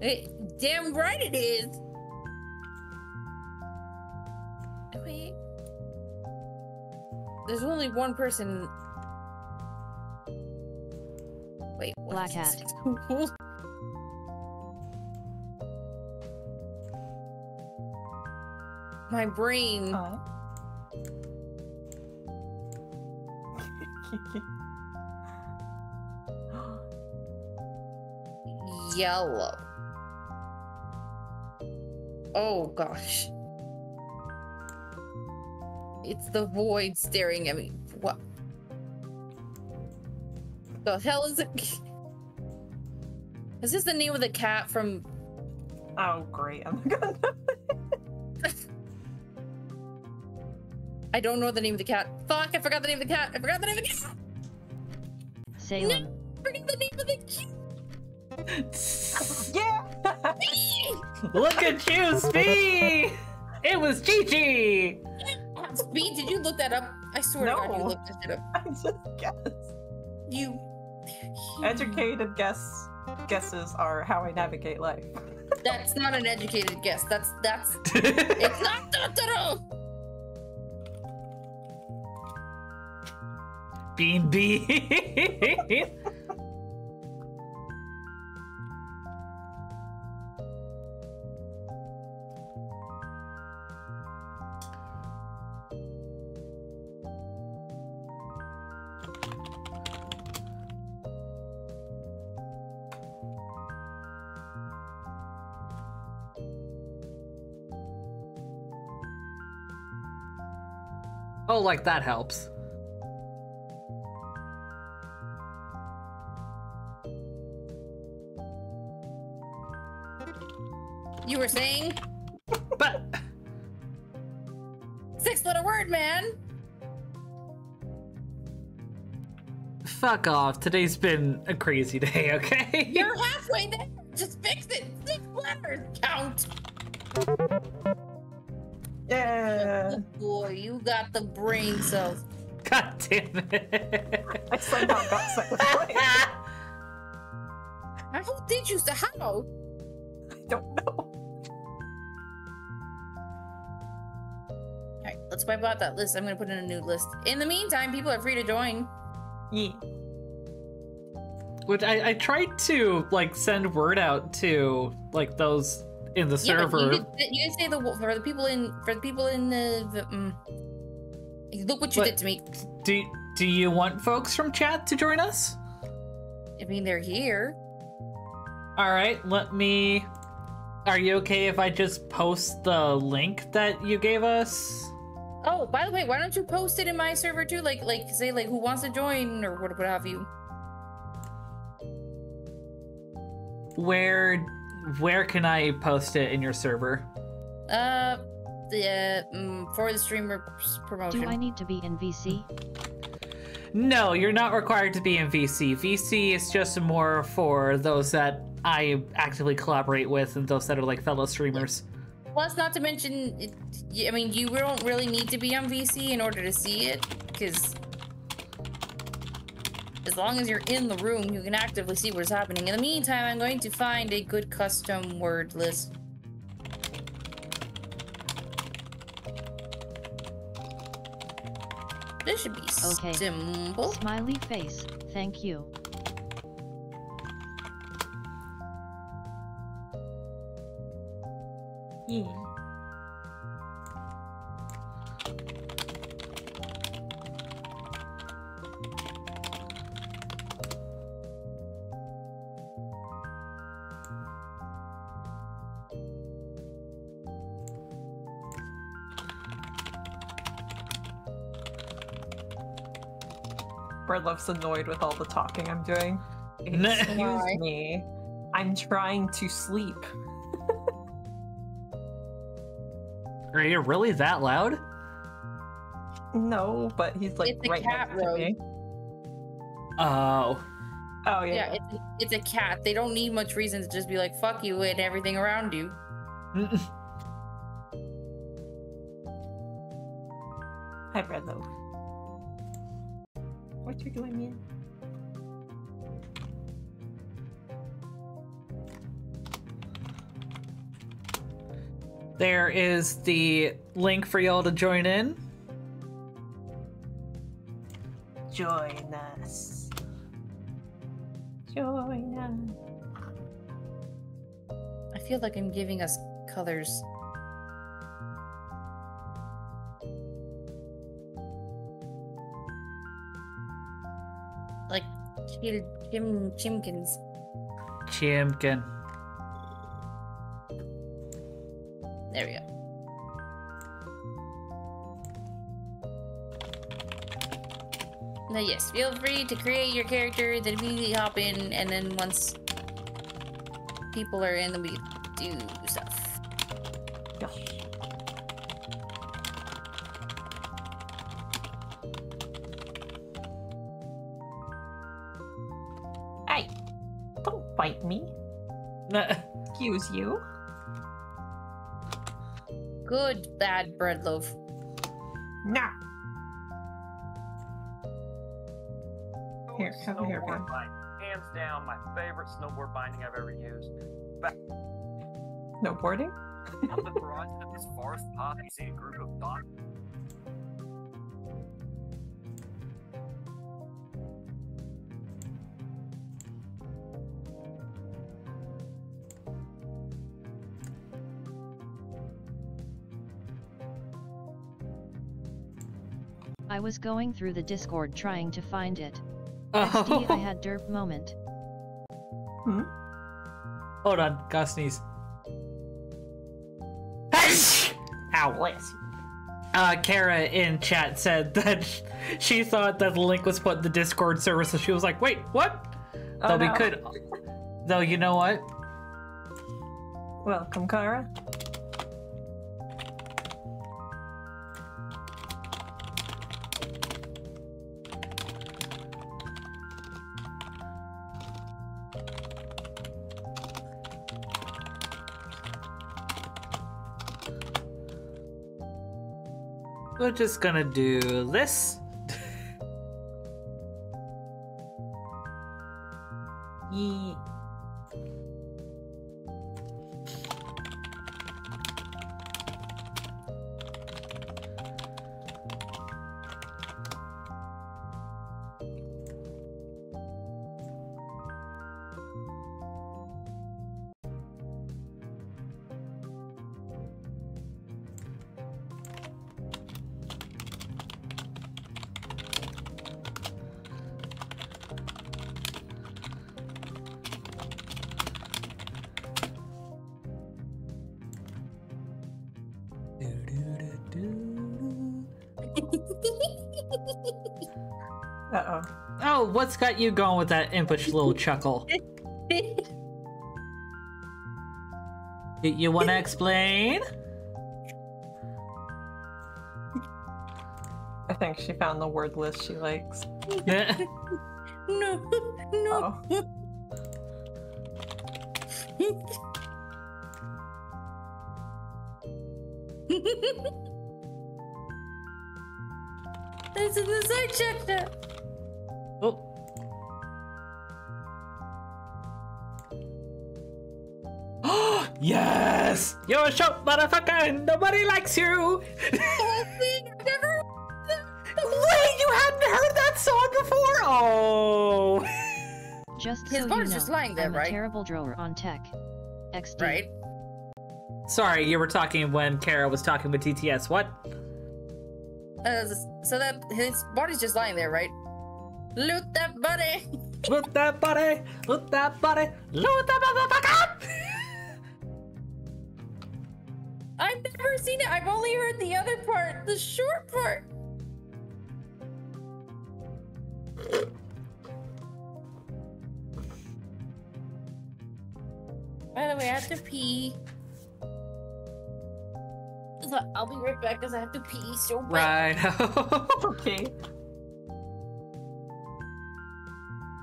It, damn right it is! Wait. There's only one person. Wait, Black Hat. My brain. Yellow. Oh gosh. It's the void staring at me. What the hell is it? Is this the name of the cat from... Oh great, I'm gonna... I don't know the name of the cat. Fuck, I forgot the name of the cat. I forgot the name of the cat. Sailor. No, I forgot the name of the cat. Yeah! Look at you, Spee! It was Gigi! Spee, did you look that up? I swear to God, you looked that shit up. I just guessed. You... Educated guesses are how I navigate life. That's not an educated guess. That's... It's not Totoro! Bean Bean! Oh, like that helps. You were saying? But... 6-letter word, man! Fuck off. Today's been a crazy day, okay? You're halfway there. Just fix it. 6 letters. Count. Yeah. Good boy, you got the brain cells. God damn it. I somehow got something. How did you say how? I don't know. Alright, let's wipe out that list. I'm going to put in a new list. In the meantime, people are free to join. Yeah. Which I tried to like send word out to like those in the server. You did say the for the people in the look what you did to me. Do you want folks from chat to join us? I mean, they're here. All right, let me. Are you okay if I just post the link that you gave us? Oh, by the way, why don't you post it in my server too? Like say like who wants to join or what have you. Where can I post it in your server? For the streamer promotion. Do I need to be in VC? No, you're not required to be in VC. VC is just more for those that I actively collaborate with and those that are like fellow streamers. Plus, not to mention, I mean, you don't really need to be on VC in order to see it, because as long as you're in the room, you can actively see what's happening. In the meantime, I'm going to find a good custom word list. This should be okay. Simple. Smiley face. Thank you. Yeah. Breadloaf's annoyed with all the talking I'm doing. Excuse me. I'm trying to sleep. Are you really that loud? No, but he's like it's right next to me. Oh. Oh, yeah. Yeah, it's a cat. They don't need much reason to just be like, fuck you and everything around you. Hi, Breadloaf. What you doing, man? There is the link for y'all to join in. Join us. Join us. I feel like I'm giving us colors. Like Chimkins. Chimkin. There we go. Now yes, feel free to create your character, then we hop in, and then once people are in, then we do stuff. Gosh. Hey! Don't bite me. Excuse you. Good, bad Breadloaf. Nah. Here, come here, man. Hands down, my favorite snowboard binding I've ever used. Snowboarding? Up the garage of this forest path, you see a group of dogs. I was going through the Discord trying to find it. Oh. XD, I had derp moment. Hmm? Hold on, got a sneeze. Ow, bless you. Kara in chat said that she thought that the link was put in the Discord server, so she was like, wait, what? Oh, though no. We could... Though, you know what? Welcome, Kara. We're just gonna do this. Yeah. Oh, what's got you going with that impish little chuckle? You want to explain? I think she found the word list she likes. Yeah. No. Oh. It's in the side sector. Oh. Oh yes! You're a short motherfucker and nobody likes you! Wait, you hadn't heard that song before? Oh. Just so his you know, just lying there, I'm right? A terrible drawer on tech. XD. Right? Sorry, you were talking when Kara was talking with TTS. What? So that his body's just lying there, right? Loot that body! Loot that body! Loot that body! Loot that motherfucker! I've never seen it. I've only heard the other part, the short part. By the way, I have to pee. I'll be right back because I have to pee so bad. Right. Okay.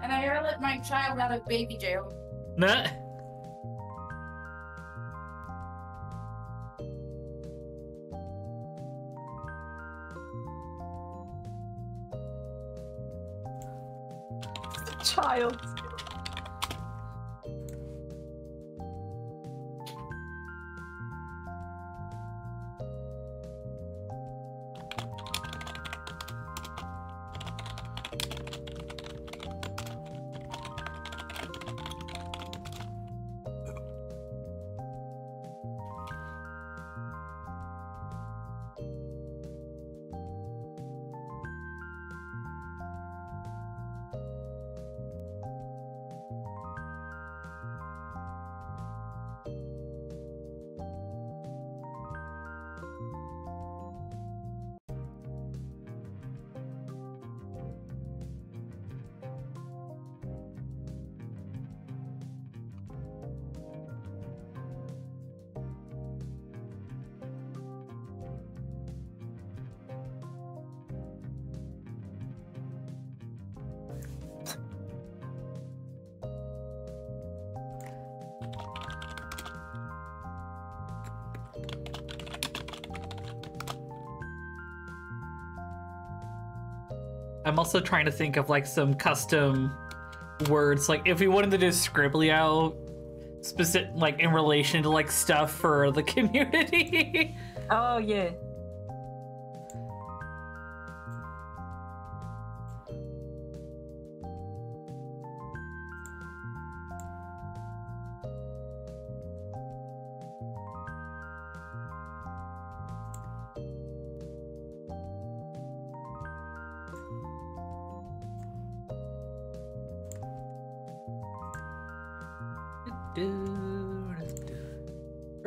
And I ever let my child out of baby jail. Nah. Child. I'm also trying to think of like some custom words, like if we wanted to do Skribbl.io specific, like in relation to like stuff for the community. Oh yeah.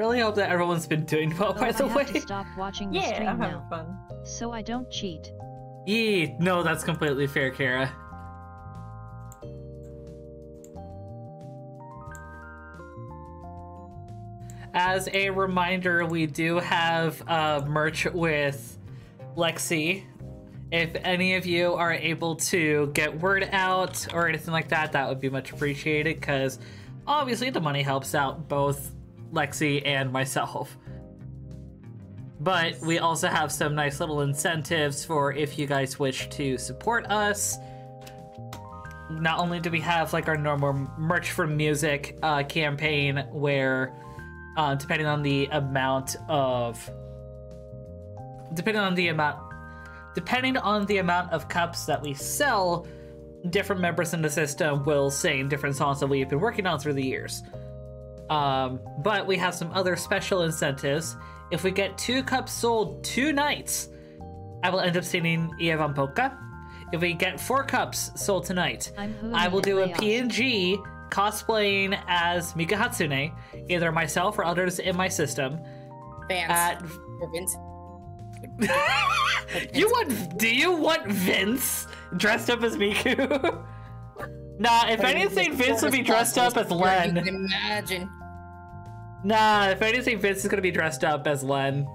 Really hope that everyone's been doing well, by the way. To stop watching the stream I'm having fun. So I don't cheat. Yeah, no, that's completely fair, Kara. As a reminder, we do have merch with Lexi. If any of you are able to get word out or anything like that, that would be much appreciated, because obviously the money helps out both Lexi and myself. But we also have some nice little incentives for if you guys wish to support us. Not only do we have like our normal merch for music campaign where depending on the amount of depending on the amount of cups that we sell, different members in the system will sing different songs that we've been working on through the years. But we have some other special incentives. If we get 2 cups sold 2 nights, I will end up singing Ievan Polkka. If we get 4 cups sold tonight, I will do a PNG cosplaying as Miku Hatsune, either myself or others in my system. Vince. Do you want Vince dressed up as Miku? Nah, if anything, Vince would be dressed up as Len. You can imagine. Nah, if anything, Vince is gonna be dressed up as Len.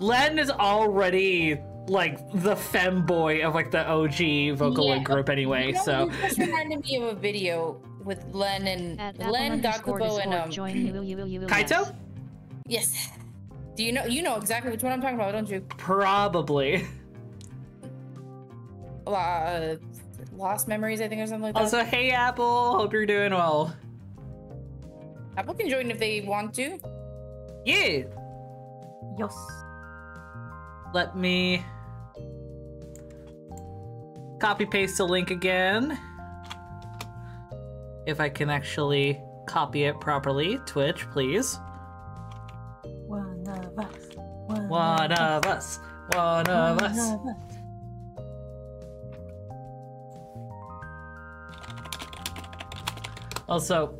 Len is already like the femboy of like the OG Vocaloid group anyway. You know, so it just reminded me of a video with Len and Gakubo and Kaito. Yes. Do you know exactly which one I'm talking about, don't you? Probably. Lost Memories, I think, or something like that. Also, hey Apple, hope you're doing well. Apple can join if they want to. Yeah. Yes. Let me copy paste the link again. If I can actually copy it properly. Twitch, please. One of us. Also,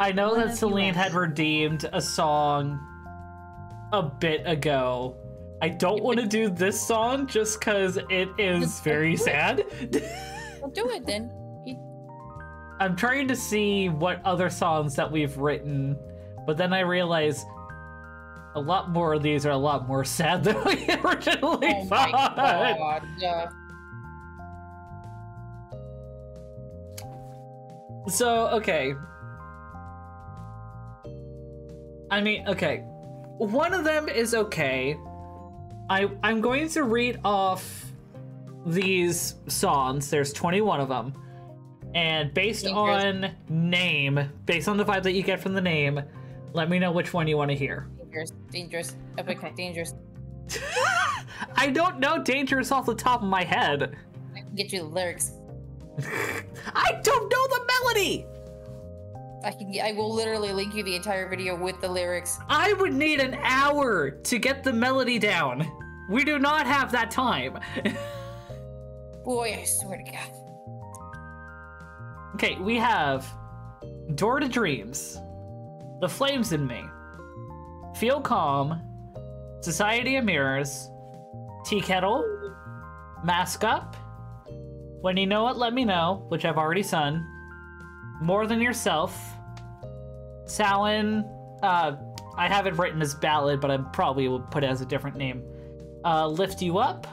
I know that Celine had redeemed a song a bit ago. I don't want to do this song just because it is very sad. Well, do it then. I'm trying to see what other songs that we've written, but then I realize a lot more of these are a lot more sad than we originally thought. My God, yeah. So, okay. I mean, okay. One of them is okay. I'm going to read off these songs. There's 21 of them. And based on name, based on the vibe that you get from the name, let me know which one you want to hear. Dangerous, epic, dangerous. I don't know dangerous off the top of my head. I can get you the lyrics. I don't know the melody. I will literally link you the entire video with the lyrics. I would need an hour to get the melody down. We do not have that time. Boy, I swear to God. Okay, we have Door to Dreams, The Flames in Me, Feel Calm, Society of Mirrors, Tea Kettle, Mask Up, When You Know It Let Me Know, which I've already sung, More Than Yourself, Salin, I have it written as Ballad, but I probably will put it as a different name, Lift You Up,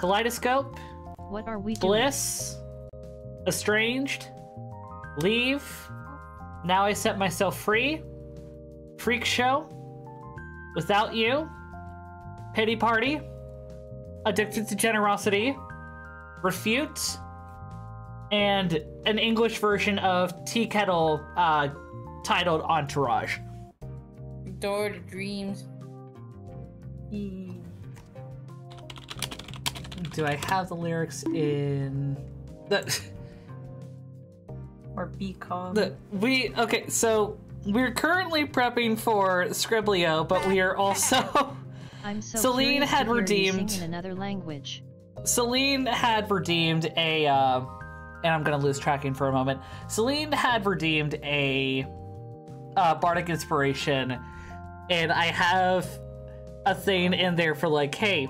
Kaleidoscope, What Are We Doing? Bliss, Estranged, Leave, Now I Set Myself Free, Freak Show, Without You, Pity Party, Addicted to Generosity, Refute, and an English version of Tea Kettle titled Entourage. Door to Dreams. Do I have the lyrics in the... or BCOM? Okay, so... we're currently prepping for Skribbl.io, but we are also... Celine had redeemed... in another language. Celine had redeemed a... and I'm going to lose tracking for a moment. Celine had redeemed a Bardic Inspiration, and I have a thing in there for like, hey,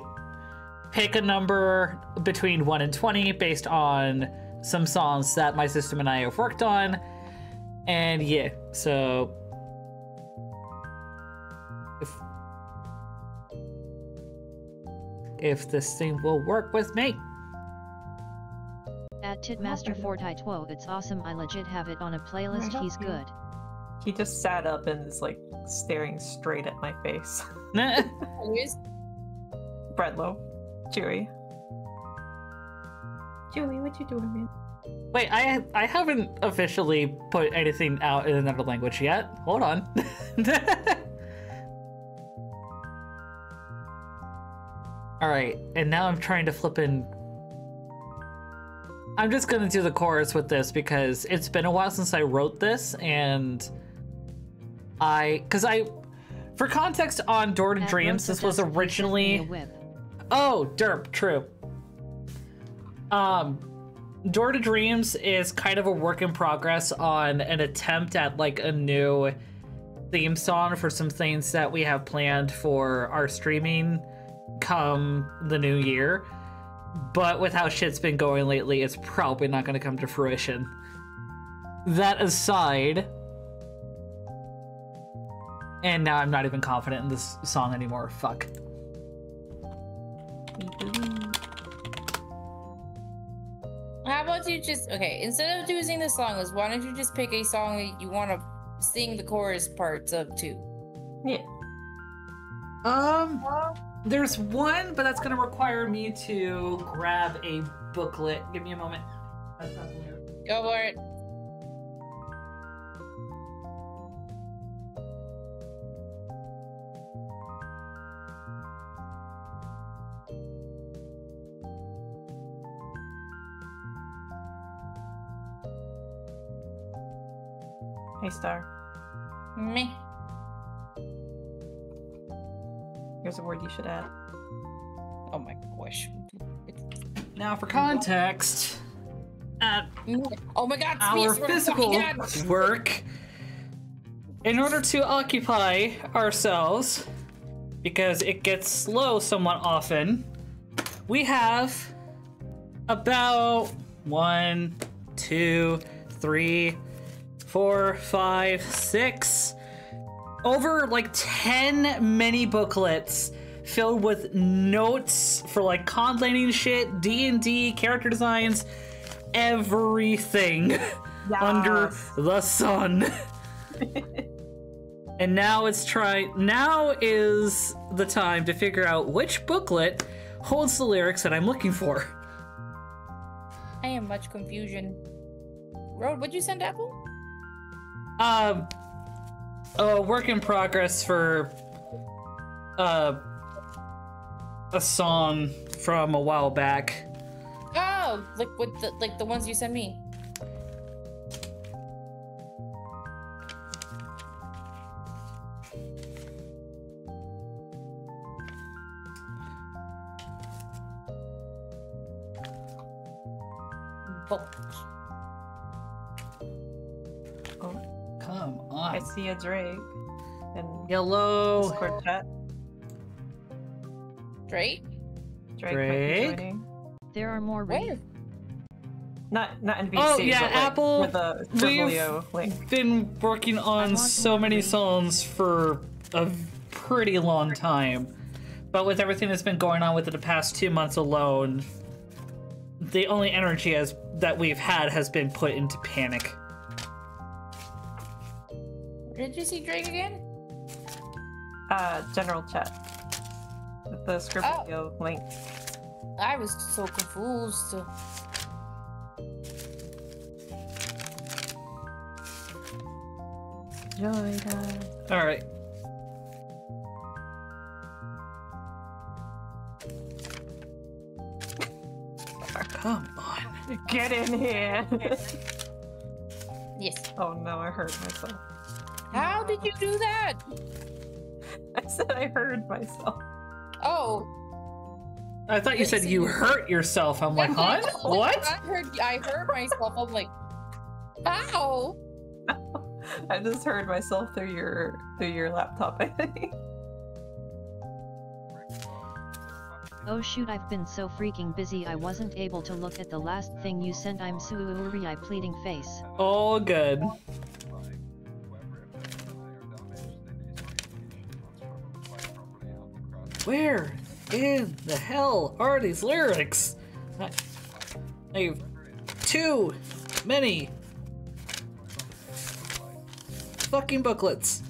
pick a number between 1 and 20 based on some songs that my system and I have worked on. And yeah, so if this thing will work with me. At Titmaster Fortitude, it's awesome. I legit have it on a playlist. He's good. He just sat up and is like staring straight at my face. Bretlow. Chewy. Chewy, what you doing, man? Wait, I haven't officially put anything out in another language yet. Hold on. Alright, and now I'm trying to flip in... I'm just gonna do the chorus with this because it's been a while since I wrote this, and for context on Door to Dreams, this was originally... Oh, derp, true. Door to Dreams is kind of a work in progress on an attempt at like a new theme song for some things that we have planned for our streaming come the new year. But with how shit's been going lately, it's probably not going to come to fruition. That aside... And now I'm not even confident in this song anymore. Fuck. How about you just... Okay, instead of choosing the songs, why don't you just pick a song that you want to sing the chorus parts of too? Yeah. There's one, but that's going to require me to grab a booklet. Give me a moment. That's not clear. Go for it. Hey, Star. Me. Here's a word you should add. Oh my gosh. Now for context, oh my god, our physical work, in order to occupy ourselves, because it gets slow somewhat often, we have about 1, 2, 3, 4, 5, 6 over like 10 mini booklets filled with notes for like conlaning shit, D&D, character designs, everything. Yes. Under the sun. And now now is the time to figure out which booklet holds the lyrics that I'm looking for. I am much confusion. Road, what'd you send Apple? A work in progress for a song from a while back. Oh, like with the ones you sent me. I see a Drake and yellow Discord chat. Drake? Drake? There are more readers. Not NBC, oh, yeah, but like Apple, with a portfolio link. We've been working on so many songs for a pretty long time. But with everything that's been going on within the past 2 months alone, the only energy that we've had has been put into panic. Did you see Drake again? General chat. With the Skribbl.io link. I was so confused. Joy, guys. Alright. Come on. Get in here. Yes. Oh no, I hurt myself. How did you do that? I said I hurt myself. Oh. I thought you said you hurt yourself. I'm like, huh? What? I hurt myself. I'm like, ow. I just heard myself through your laptop, I think. Oh shoot, I've been so freaking busy I wasn't able to look at the last thing you sent. I'm sorry, I pleading face. All good. Where in the hell are these lyrics? I have too many fucking booklets.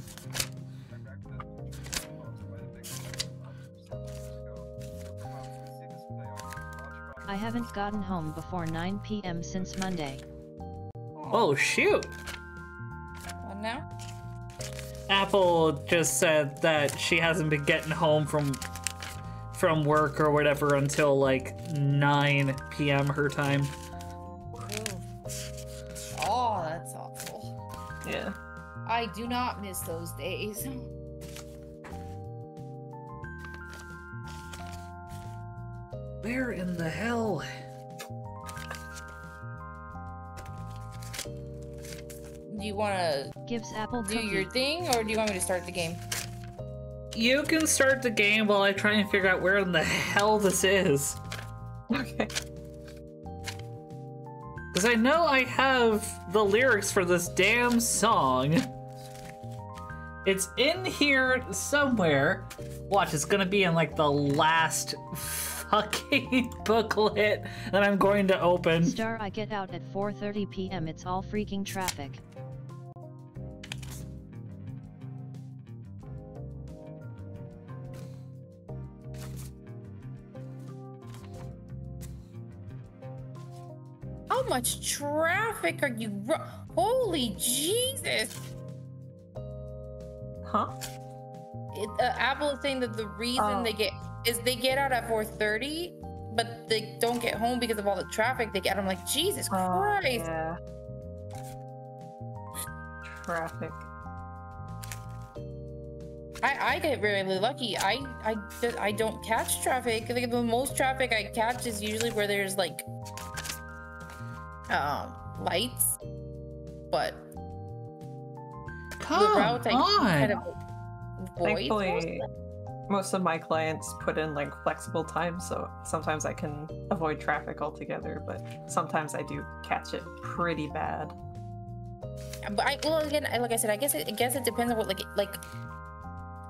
I haven't gotten home before 9 p.m. since Monday. Oh shoot! What now? Apple just said that she hasn't been getting home from work or whatever until like 9 p.m. her time. Ooh. Oh, that's awful. Yeah. I do not miss those days. Where in the hell? Do you want to do your thing, or do you want me to start the game? You can start the game while I try and figure out where in the hell this is. Okay. Because I know I have the lyrics for this damn song. It's in here somewhere. Watch, it's going to be in like the last fucking booklet that I'm going to open. Star, I get out at 4:30 p.m. It's all freaking traffic. How much traffic are you? Holy Jesus! Huh? Apple is saying that the reason they get out at 4:30, but they don't get home because of all the traffic they get. I'm like, Jesus Christ! Yeah. Traffic. I get really lucky. I don't catch traffic. Like, the most traffic I catch is usually where there's like lights, but the route I kind of avoid. Thankfully, most of my clients put in like flexible time, so sometimes I can avoid traffic altogether, but sometimes I do catch it pretty bad. But I guess it depends on what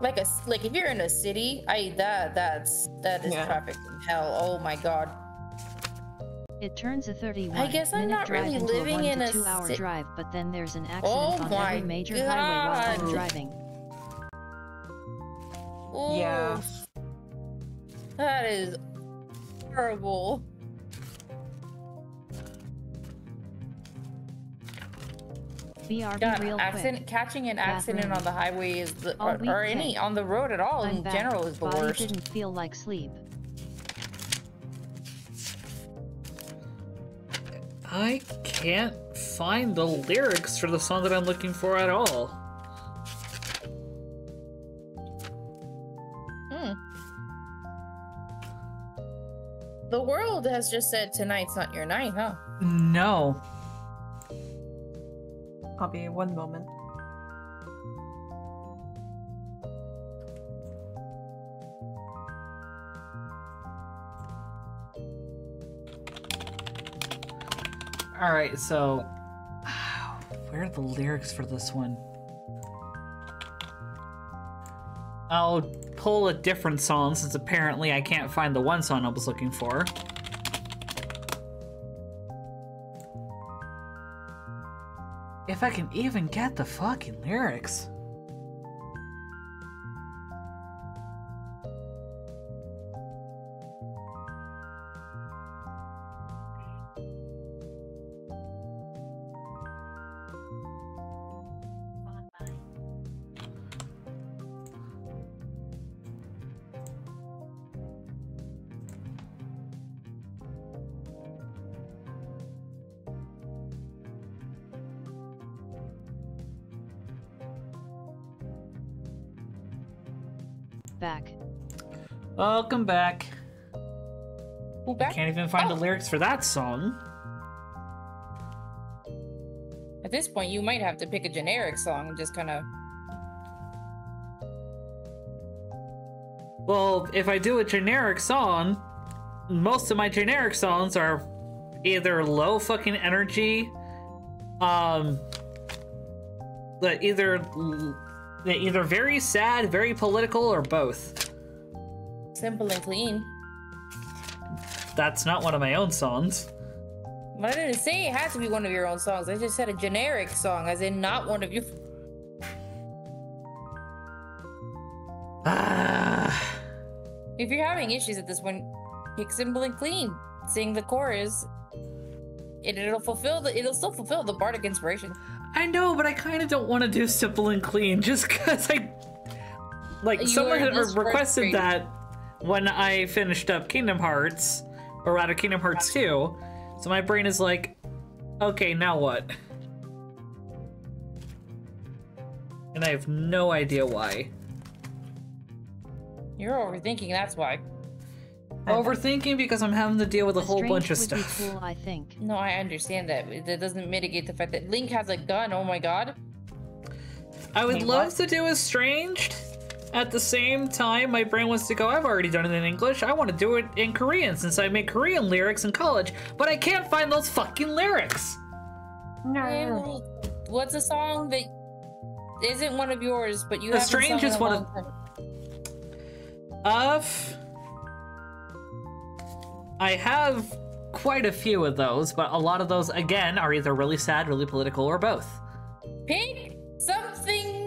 like if you're in a city, that is traffic from hell. Oh my god. It turns a 31-minute drive into a 1 to 2 hour drive, but then there's an accident on every major highway while I'm driving. Ooh. Yeah. That is horrible. Catching an accident on the highway is the, or any on the road at all in general is the worst. I didn't feel like sleep. I can't find the lyrics for the song that I'm looking for at all. The world has just said tonight's not your night, huh? No. I'll be one moment. Alright, so where are the lyrics for this one? I'll pull a different song since apparently I can't find the one song I was looking for. If I can even get the fucking lyrics. Welcome back. Can't even find the lyrics for that song. At this point, you might have to pick a generic song and just kind of... Well, if I do a generic song, most of my generic songs are either low fucking energy, either very sad, very political, or both. Simple and clean. That's not one of my own songs. But I didn't say it has to be one of your own songs. I just said a generic song, as in not one of your... If you're having issues at this point, pick simple and clean. Sing the chorus. It'll still fulfill the bardic inspiration. I know, but I kind of don't want to do simple and clean just because I... Like, you someone had requested that when I finished up Kingdom Hearts, or rather Kingdom Hearts 2, so my brain is like, okay, now what? And I have no idea why. You're overthinking, that's why. Overthinking because I'm having to deal with a whole bunch of stuff. Cool, I think. No, I understand that. That doesn't mitigate the fact that Link has a gun, oh my god. I would love to do Estranged. At the same time, my brain wants to go, I've already done it in English, I want to do it in Korean since I made Korean lyrics in college, but I can't find those fucking lyrics! No. What's a song that isn't one of yours, but you haven't sung in a long time? Estranged is one of... I have quite a few of those, but a lot of those, again, are either really sad, really political, or both. Pick something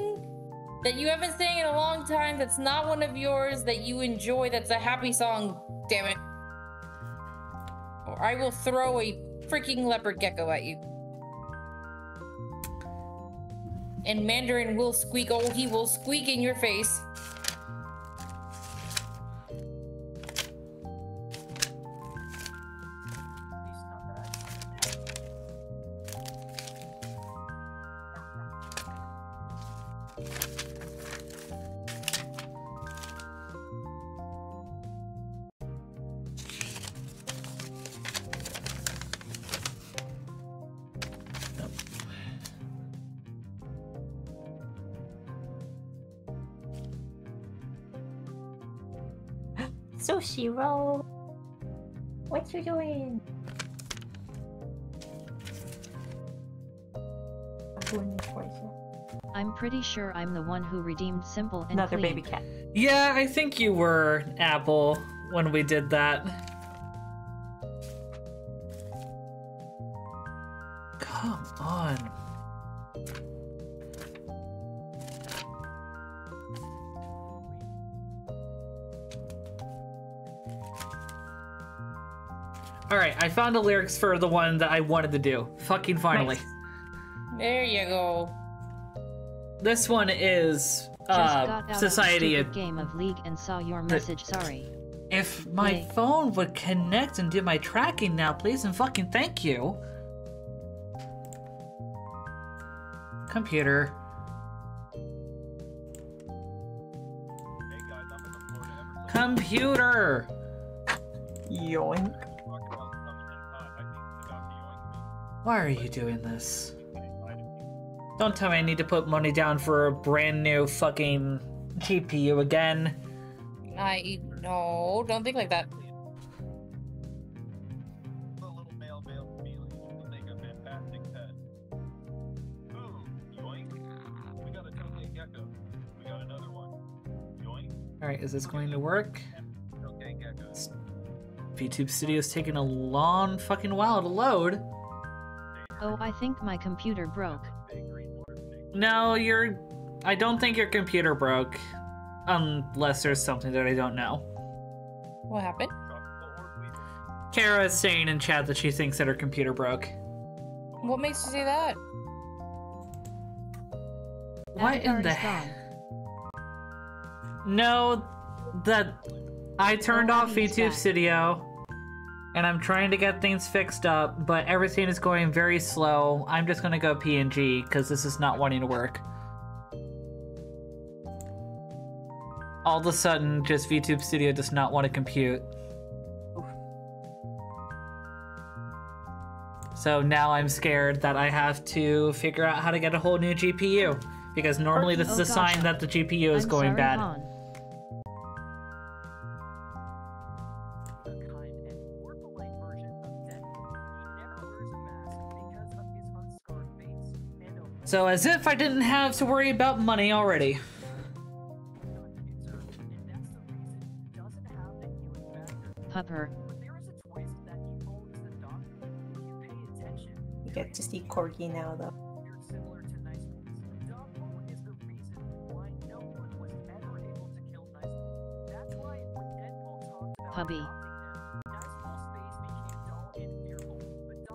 that you haven't sang in a long time that's not one of yours that you enjoy, that's a happy song, damn it. Or I will throw a freaking leopard gecko at you. And Mandarin will squeak, oh, he will squeak in your face. Sushi roll. What you doing? I'm pretty sure I'm the one who redeemed Simple and Another Clean. Baby cat. Yeah, I think you were, Apple, when we did that. Come on. Alright, I found the lyrics for the one that I wanted to do. Fucking finally. Nice. There you go. This one is Society of Game of League and saw your message, sorry. If my phone would connect and do my tracking now, please, and fucking thank you. Computer. Hey guys, I'm in the Florida Everglades. Computer! Yoink. Why are you doing this? Don't tell me I need to put money down for a brand new fucking GPU again. I... no, don't think like that. Alright, is this going to work? VTube Studio's taking a long fucking while to load. Oh, I think my computer broke. No, you're... I don't think your computer broke. Unless there's something that I don't know. What happened? Kara is saying in chat that she thinks that her computer broke. What makes you say that? What in the hell? No, that... I turned off VTube Studio. And I'm trying to get things fixed up, but everything is going very slow. I'm just gonna go PNG because this is not wanting to work. All of a sudden, just VTube Studio does not want to compute. Oof. So now I'm scared that I have to figure out how to get a whole new GPU, because normally this is a sign that the GPU is going bad. So as if I didn't have to worry about money already. Pupper. You get to see Corgi now, though. Hubby.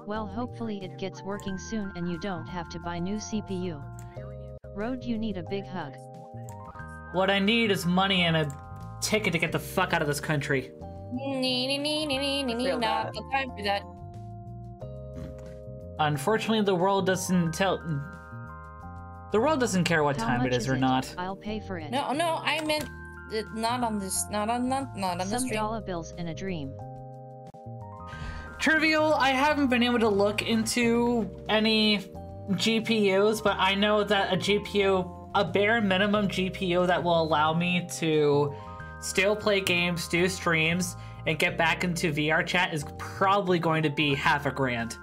Well, hopefully it gets working soon and you don't have to buy new CPU. Road, you need a big hug. What I need is money and a ticket to get the fuck out of this country. Not the time for that. Unfortunately, the world doesn't tell. The world doesn't care what time it is or not. I'll pay for it. No, no, I meant not on this. Not on this. Some dollar bills in a dream. Trivial. I haven't been able to look into any GPUs, but I know that a GPU, a bare minimum GPU that will allow me to still play games, do streams, and get back into VR chat is probably going to be $5,000.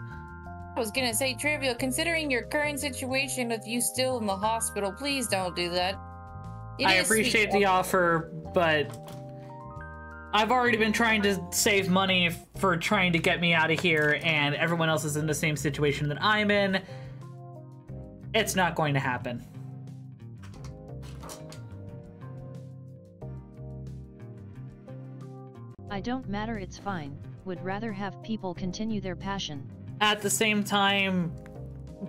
I was gonna say, Trivial, considering your current situation with you still in the hospital, please don't do that. I appreciate the offer, but I've already been trying to save money for trying to get me out of here, and everyone else is in the same situation that I'm in. It's not going to happen. I don't matter, it's fine. Would rather have people continue their passion. At the same time,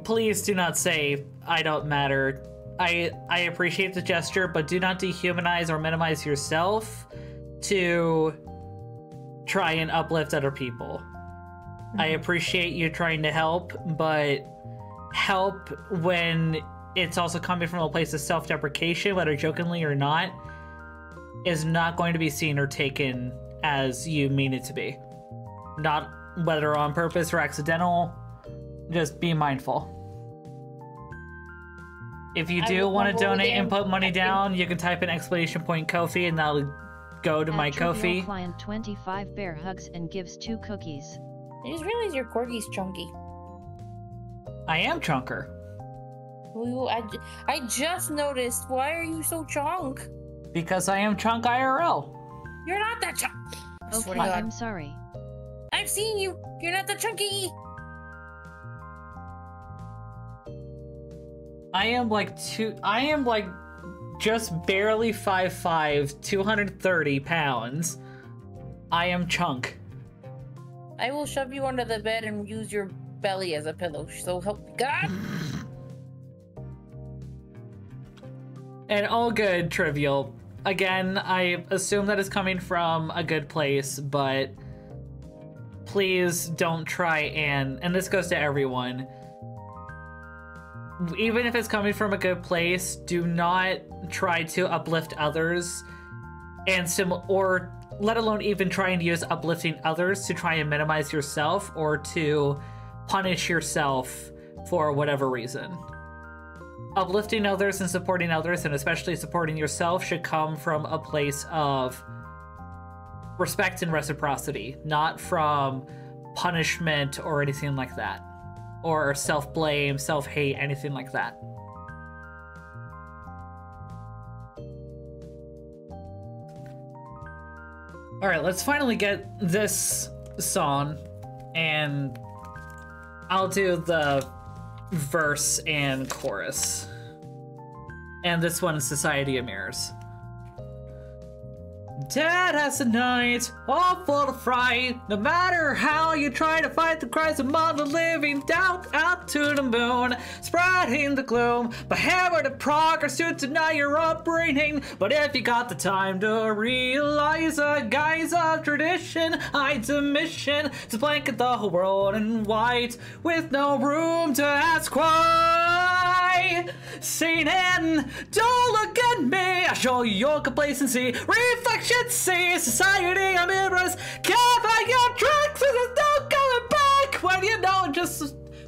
please do not say, I don't matter. I appreciate the gesture, but do not dehumanize or minimize yourself to try and uplift other people. Mm-hmm. I appreciate you trying to help, but help when it's also coming from a place of self-deprecation, whether jokingly or not, is not going to be seen or taken as you mean it to be. Not whether on purpose or accidental, just be mindful. If you do want to donate and put money down, you can type in !Ko-fi and that'll go to my Ko-fi. Client 25 bear hugs and gives 2 cookies. I just realized your Corgi's chunky. I am chunker. Ooh, I just noticed. Why are you so chunk? Because I am chunk IRL. You're not that chunk. Okay, I'm sorry. I've seen you. You're not the chunky. I am like just barely 5'5", 230 pounds. I am chunk. I will shove you under the bed and use your belly as a pillow. So help me God. And all good, Trivial. Again, I assume that is coming from a good place, but please don't try and this goes to everyone, even if it's coming from a good place, do not try to uplift others and or let alone even trying to use uplifting others to try and minimize yourself or to punish yourself for whatever reason. Uplifting others and supporting others, and especially supporting yourself, should come from a place of respect and reciprocity, not from punishment or anything like that, or self-blame, self-hate, anything like that. All right, let's finally get this song, and I'll do the verse and chorus, and this one is Society of Mirrors. Dead as the night, all full of fright, no matter how you try to fight the cries among the living, down out to the moon, spreading the gloom, but hammer the progress to deny your upbringing. But if you got the time to realize a guise of tradition hides a mission to blanket the whole world in white, with no room to ask why. Satan, don't look at me, I show you your complacency, reflection. Should see Society of Mirrors. Can't find your tracks, there's no going back. When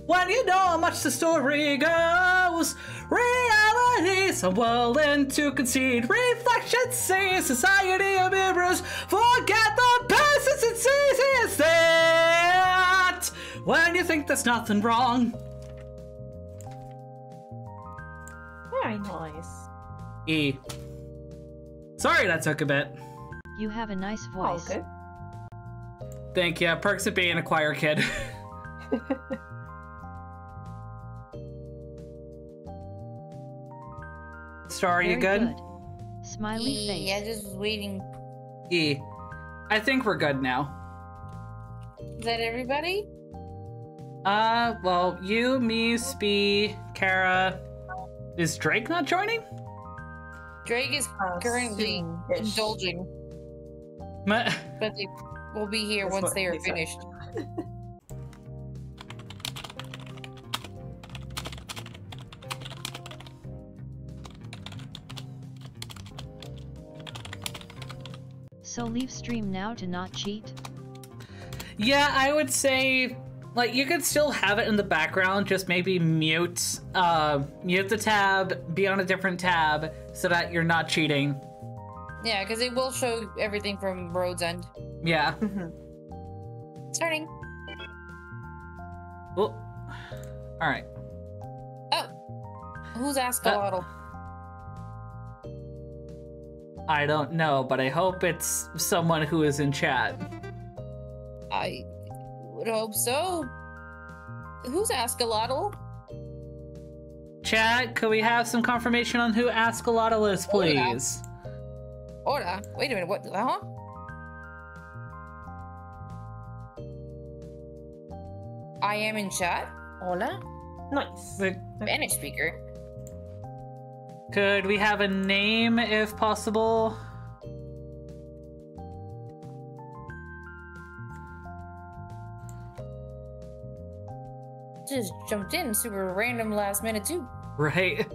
When you know how much the story goes, reality's a world into conceit. Reflection sees society of mirrors. Forget the past, it's as easy as that. When you think there's nothing wrong. Very nice. E. Sorry that took a bit. You have a nice voice. Oh, okay. Thank you. Perks of being a choir kid. Star, are you good? Smiley face. Yeah, just waiting. E. I think we're good now. Is that everybody? Well, you, me, Spee, Kara. Is Drake not joining? Drake is currently indulging. But they will be here once they are finished. So leave stream now to not cheat? Yeah, I would say, like, you could still have it in the background, just maybe mute, mute the tab, be on a different tab, so that you're not cheating. Yeah, because it will show everything from Road's End. Yeah. Starting. Oh. Alright. Oh! Who's Ascalotl? I don't know, but I hope it's someone who is in chat. I would hope so. Who's Ascalotl? Chat, could we have some confirmation on who Ascalotl is, please? Hola. Wait a minute, what? Huh? I am in chat. Hola. Nice. Spanish speaker. Could we have a name, if possible? Just jumped in super random last minute, too. Right.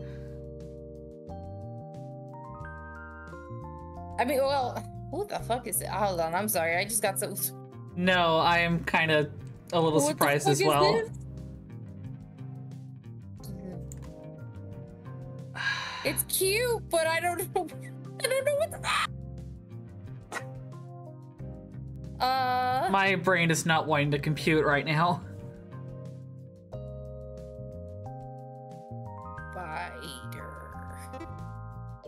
I mean, well, who the fuck is it? Hold on, I'm sorry. I just got so... No, I am kind of a little surprised as well. It's cute, but I don't know what's that. My brain is not wanting to compute right now. Spider.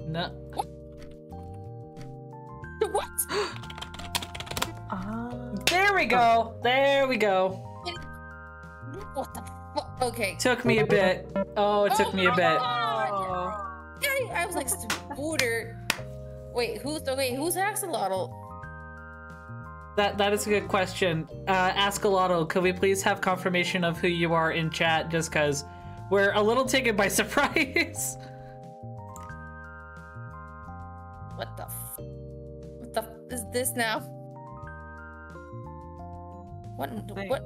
No. What? There we go. There we go. What the fuck? Okay. Took me a bit. Oh, it took me a bit. I was like, "Spooder." Wait, who's Axolotl? That is a good question. Ascalotl, could we please have confirmation of who you are in chat? Just because we're a little taken by surprise. What the? What the is this now? What? Thing. What?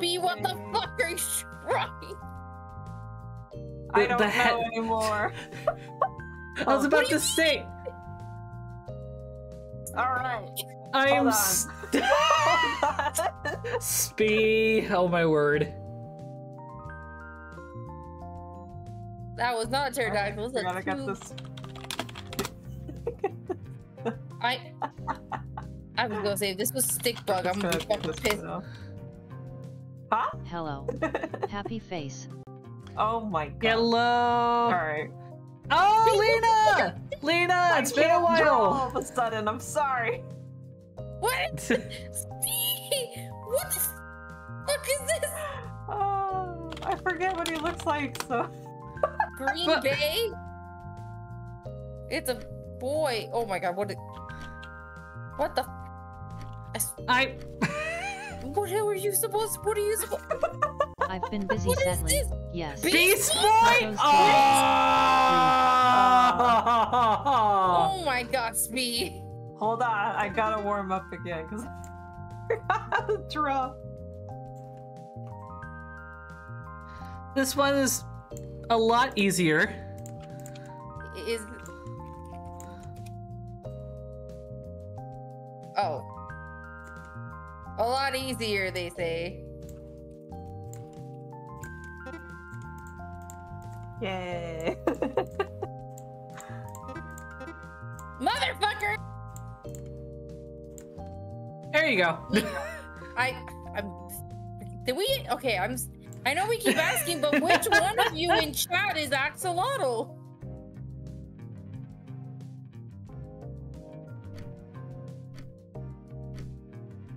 Be what the fuck are you trying? I don't know anymore. I was about to say. All right. I am. Spee. Oh my word. That was not a pterodactyl. It was a two... I was gonna say this was stick bug. I'm fucking pissed. Huh? Hello. Happy face. Oh my god. Hello. All right. Oh, Lena! Lena, it's been a while. All of a sudden, I'm sorry. What? What the fuck is this? Oh, I forget what he looks like, so. Green Bay? It's a boy. Oh my god, what the what are you supposed I've been busy settling. Yes. Beast Boy? Oh my god, Spee. Hold on, I gotta warm up again because I forgot how to draw. This one is a lot easier. Is a lot easier, they say. Yay. Motherfucker! There you go. I know we keep asking, but which one of you in chat is Axolotl?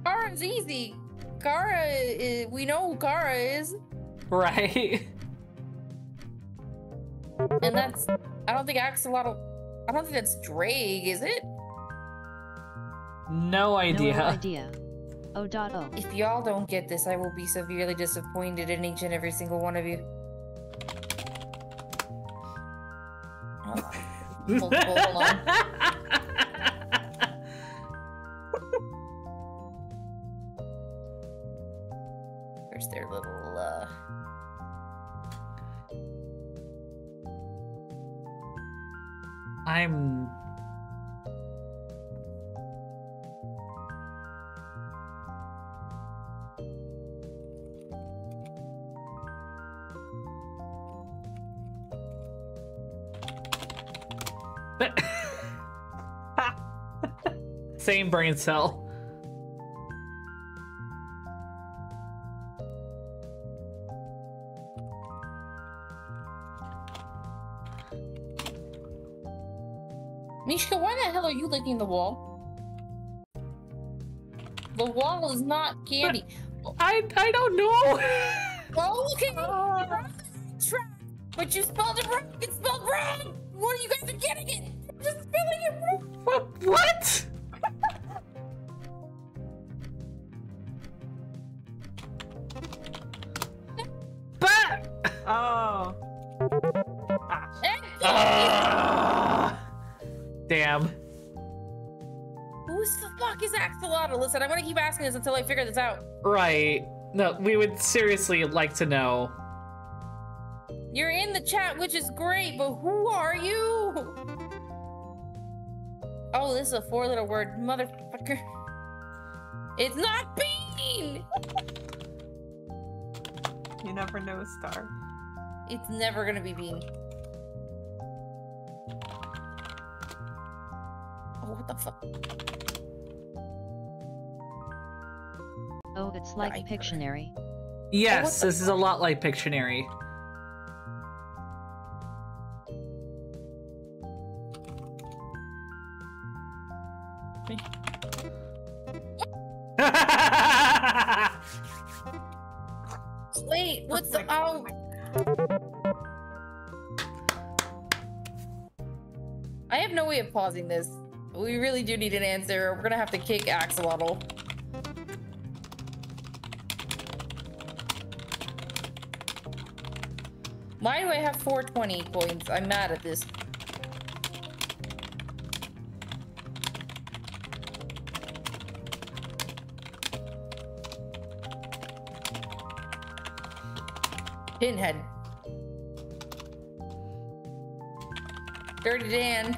Kara's easy. Kara is, we know who Kara is. Right. And that's, I don't think Axolotl, I don't think that's Drake, is it? No idea. No idea. Oh. If y'all don't get this, I will be severely disappointed in each and every single one of you. Hold on. Where's their little, I'm... Same brain cell. Mishka, why the hell are you licking the wall? The wall is not candy. But I don't know. Oh, okay. But you spelled it wrong. It's spelled wrong. What are you guys getting it? I'm just spelling it wrong. What? Oh. Damn. Who the fuck is Axolotl? Listen, I'm gonna keep asking this until I figure this out. Right. No, we would seriously like to know. You're in the chat, which is great, but who are you? Oh, this is a four-letter word, motherfucker. It's not bean! You never know, Star. It's never gonna be Bean. Oh, what the fuck? Oh, it's like Pictionary. Yes, oh, this is a lot like Pictionary. Wait, what's the... Oh... I have no way of pausing this. We really do need an answer, or we're gonna have to kick Axolotl. Why do I have 420 points? I'm mad at this. Pinhead. Dirty Dan.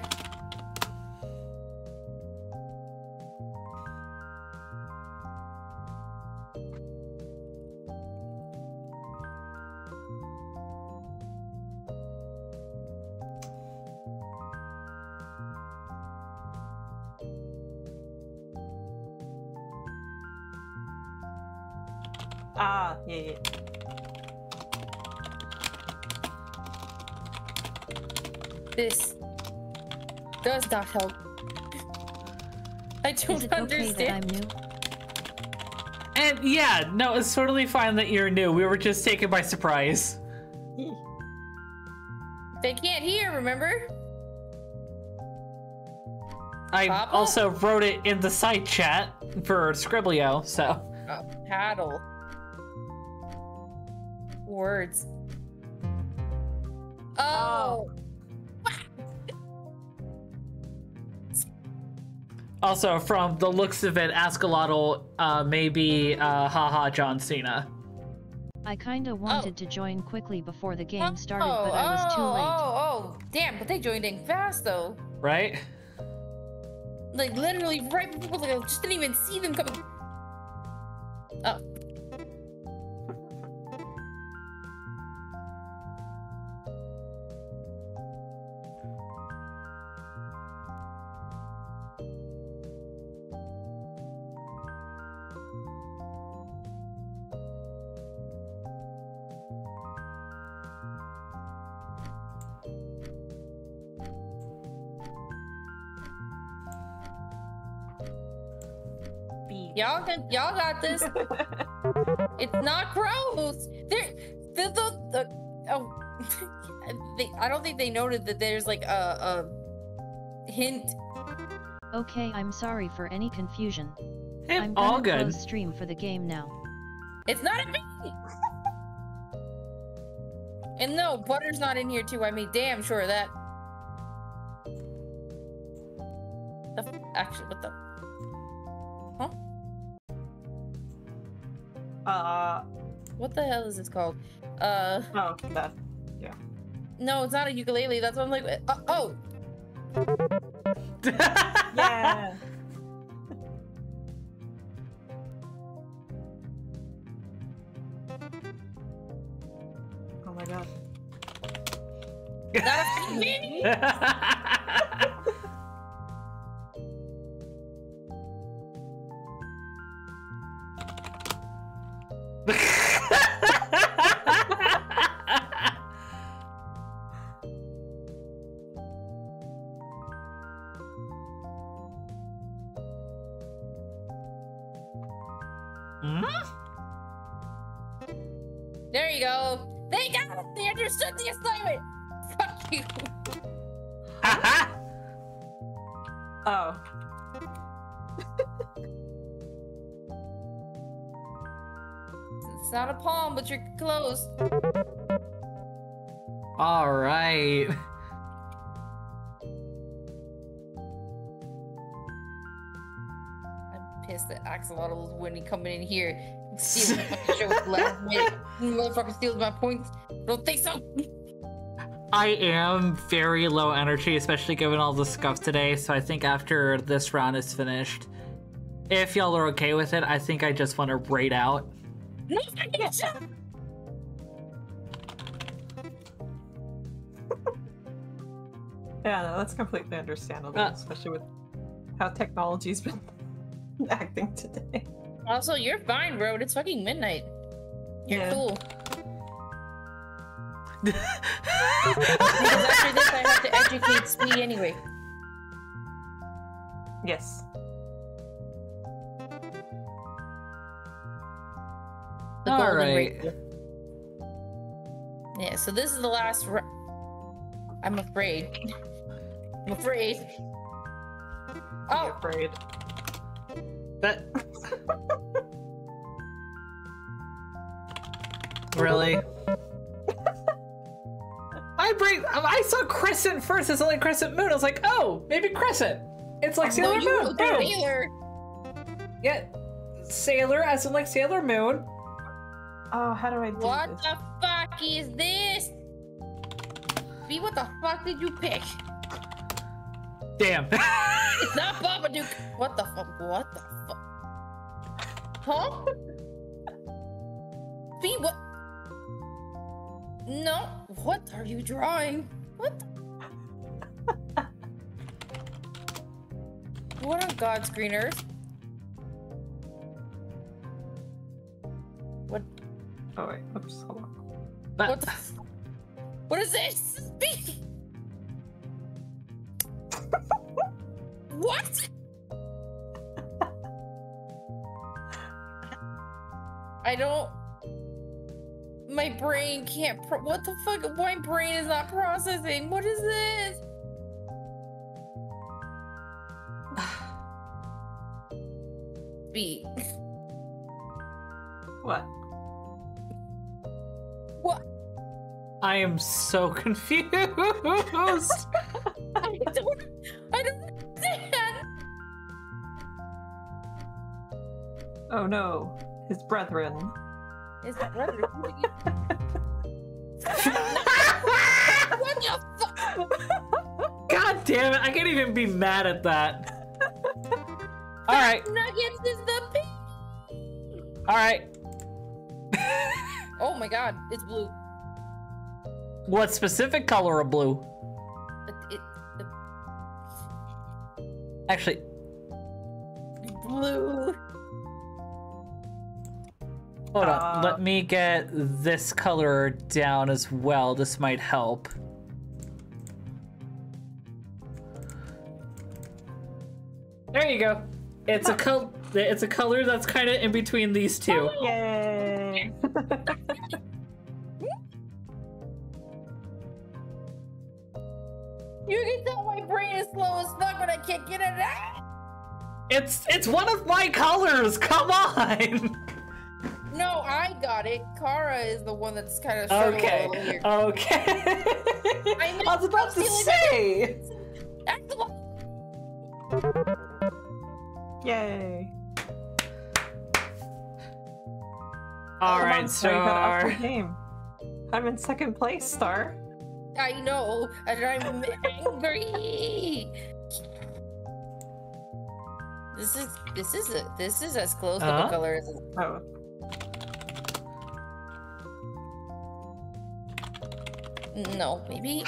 Ah, yeah, yeah. This does not help. I don't understand. Okay, and yeah, no, it's totally fine that you're new. We were just taken by surprise. They can't hear, remember? I Papa? Also wrote it in the side chat for Skribbl.io, so. Paddle. Words. Oh. Also, from the looks of it, Axolotl may be haha John Cena. I kinda wanted to join quickly before the game started, but I was too late. Damn, but they joined in fast, though. Right? Like, literally right before, like, I just didn't even see them coming. Oh. Y'all got this. It's not gross. I don't think they noted that there's like a hint. Okay, I'm sorry for any confusion. Hey, I'm all good. Close stream for the game now. It's not in me. And no, butter's not in here too. I mean, damn sure of that. Actually, what the. What the hell is this called? Oh, that. Yeah. No, it's not a ukulele. That's what I'm like. Oh. Yeah. Oh my god. There you go. They got it. They understood the assignment. Fuck you. Haha. Oh. It's not a palm, but you're close. All right. I'm pissed that Axolotl was winning coming in here. Steals my show last minute. Motherfucker steals my points. Don't think so. I am very low energy, especially given all the scuff today. So I think after this round is finished, if y'all are okay with it, I think I just want to raid out. No, I can't show. Yeah, no, that's completely understandable, especially with how technology's been acting today. Also, you're fine, bro. It's fucking midnight. You're cool. Because after this, I have to educate Speed anyway. Yes. The golden ratio. Yeah, so this is the last round. I'm afraid. I'm afraid. Oh! You're afraid. That... Really? I saw Crescent first. It's only Crescent Moon. I was like, oh, maybe Crescent. It's like Sailor Moon. Sailor. Yeah, Sailor as in like Sailor Moon. Oh, how do I do this? What the fuck is this? B, what the fuck did you pick? Damn. It's not Babadook. What the fuck? What the fuck? Huh? B, what? No. What are you drawing? What? What on God's green earth? What? Oh wait. Oops. Hold on. What the? What is this? B. What? I don't... My brain can't... What the fuck? My brain is not processing. What is this? B. What? What? I am so confused. I don't understand. Oh no. His brethren. His brethren? What the fuck? God damn it, I can't even be mad at that. Alright. Nuggets is the All right. Oh my god, it's blue. What specific color of blue? Actually, blue. Hold on, let me get this color down as well. This might help. There you go. It's a it's a color that's kind of in between these two. Yay! You can tell my brain is slow as fuck, but I can't get it out. It's one of my colors. Come on. No, I got it. Kara is the one that's kind of struggling here. Okay. I was about to say. That's the one. Yay. All right, Star. I'm in second place, Star. I know, and I'm angry. This is as close to the color as. Oh. No, maybe.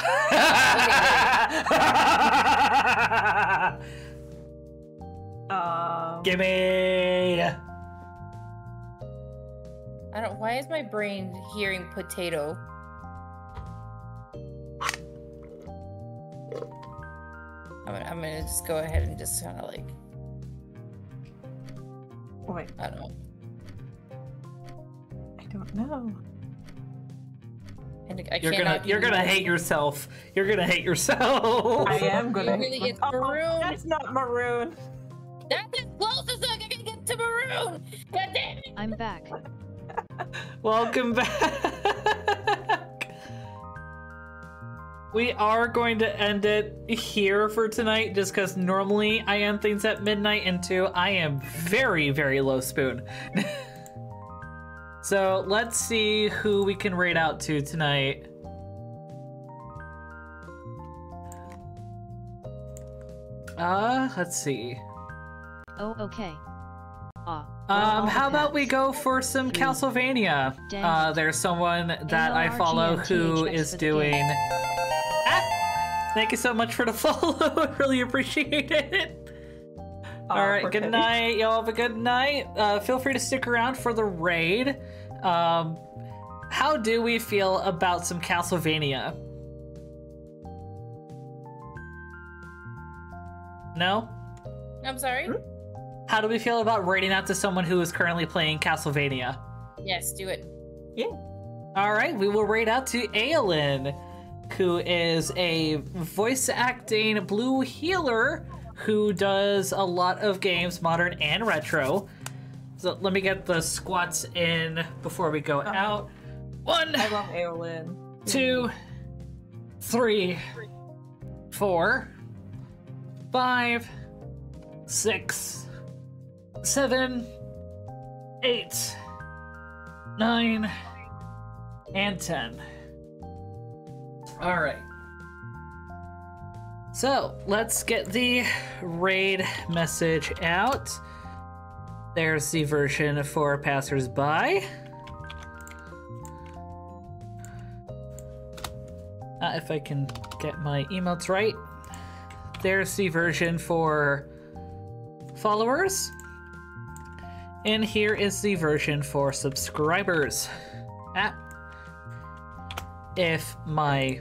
Gimme. I don't. Why is my brain hearing potato? I'm gonna just go ahead and just kind of like. Wait. I don't know. I don't know. And you're gonna hate yourself. You're gonna hate yourself. I am gonna. It's maroon. Oh, that's not maroon. That's as close as I can get to maroon. God damn it! I'm back. Welcome back. We are going to end it here for tonight, just because normally I end things at midnight, and two, I am very, very low spoon. So let's see who we can raid out to tonight. Let's see. Oh, okay. How about we go for some Castlevania? There's someone that I follow who is doing... Thank you so much for the follow. Really appreciate it. All right, good night. Y'all have a good night. Feel free to stick around for the raid. How do we feel about some Castlevania? No? I'm sorry? How do we feel about raiding out to someone who is currently playing Castlevania? Yes, do it. Yeah. All right, we will raid out to Aelin, who is a voice acting blue healer who does a lot of games, modern and retro. So let me get the squats in before we go out. One, I love Aelin. Two, three, four, five, six, 7, 8, 9, and 10. All right, so let's get the raid message out. There's the version for passersby. If I can get my emotes right. There's the version for followers. And here is the version for subscribers. If my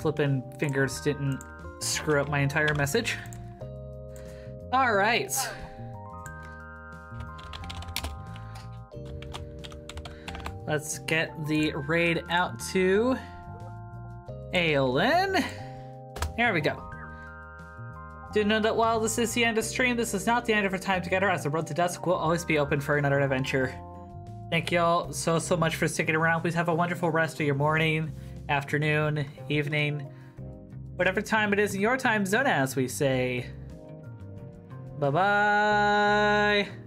flippin' fingers didn't screw up my entire message. All right. Let's get the raid out to Aelin. There we go. Do know that while this is the end of stream, this is not the end of our time together, as the Road to Dusk will always be open for another adventure. Thank y'all so much for sticking around. Please have a wonderful rest of your morning, afternoon, evening, whatever time it is in your time zone, as we say. Bye-bye.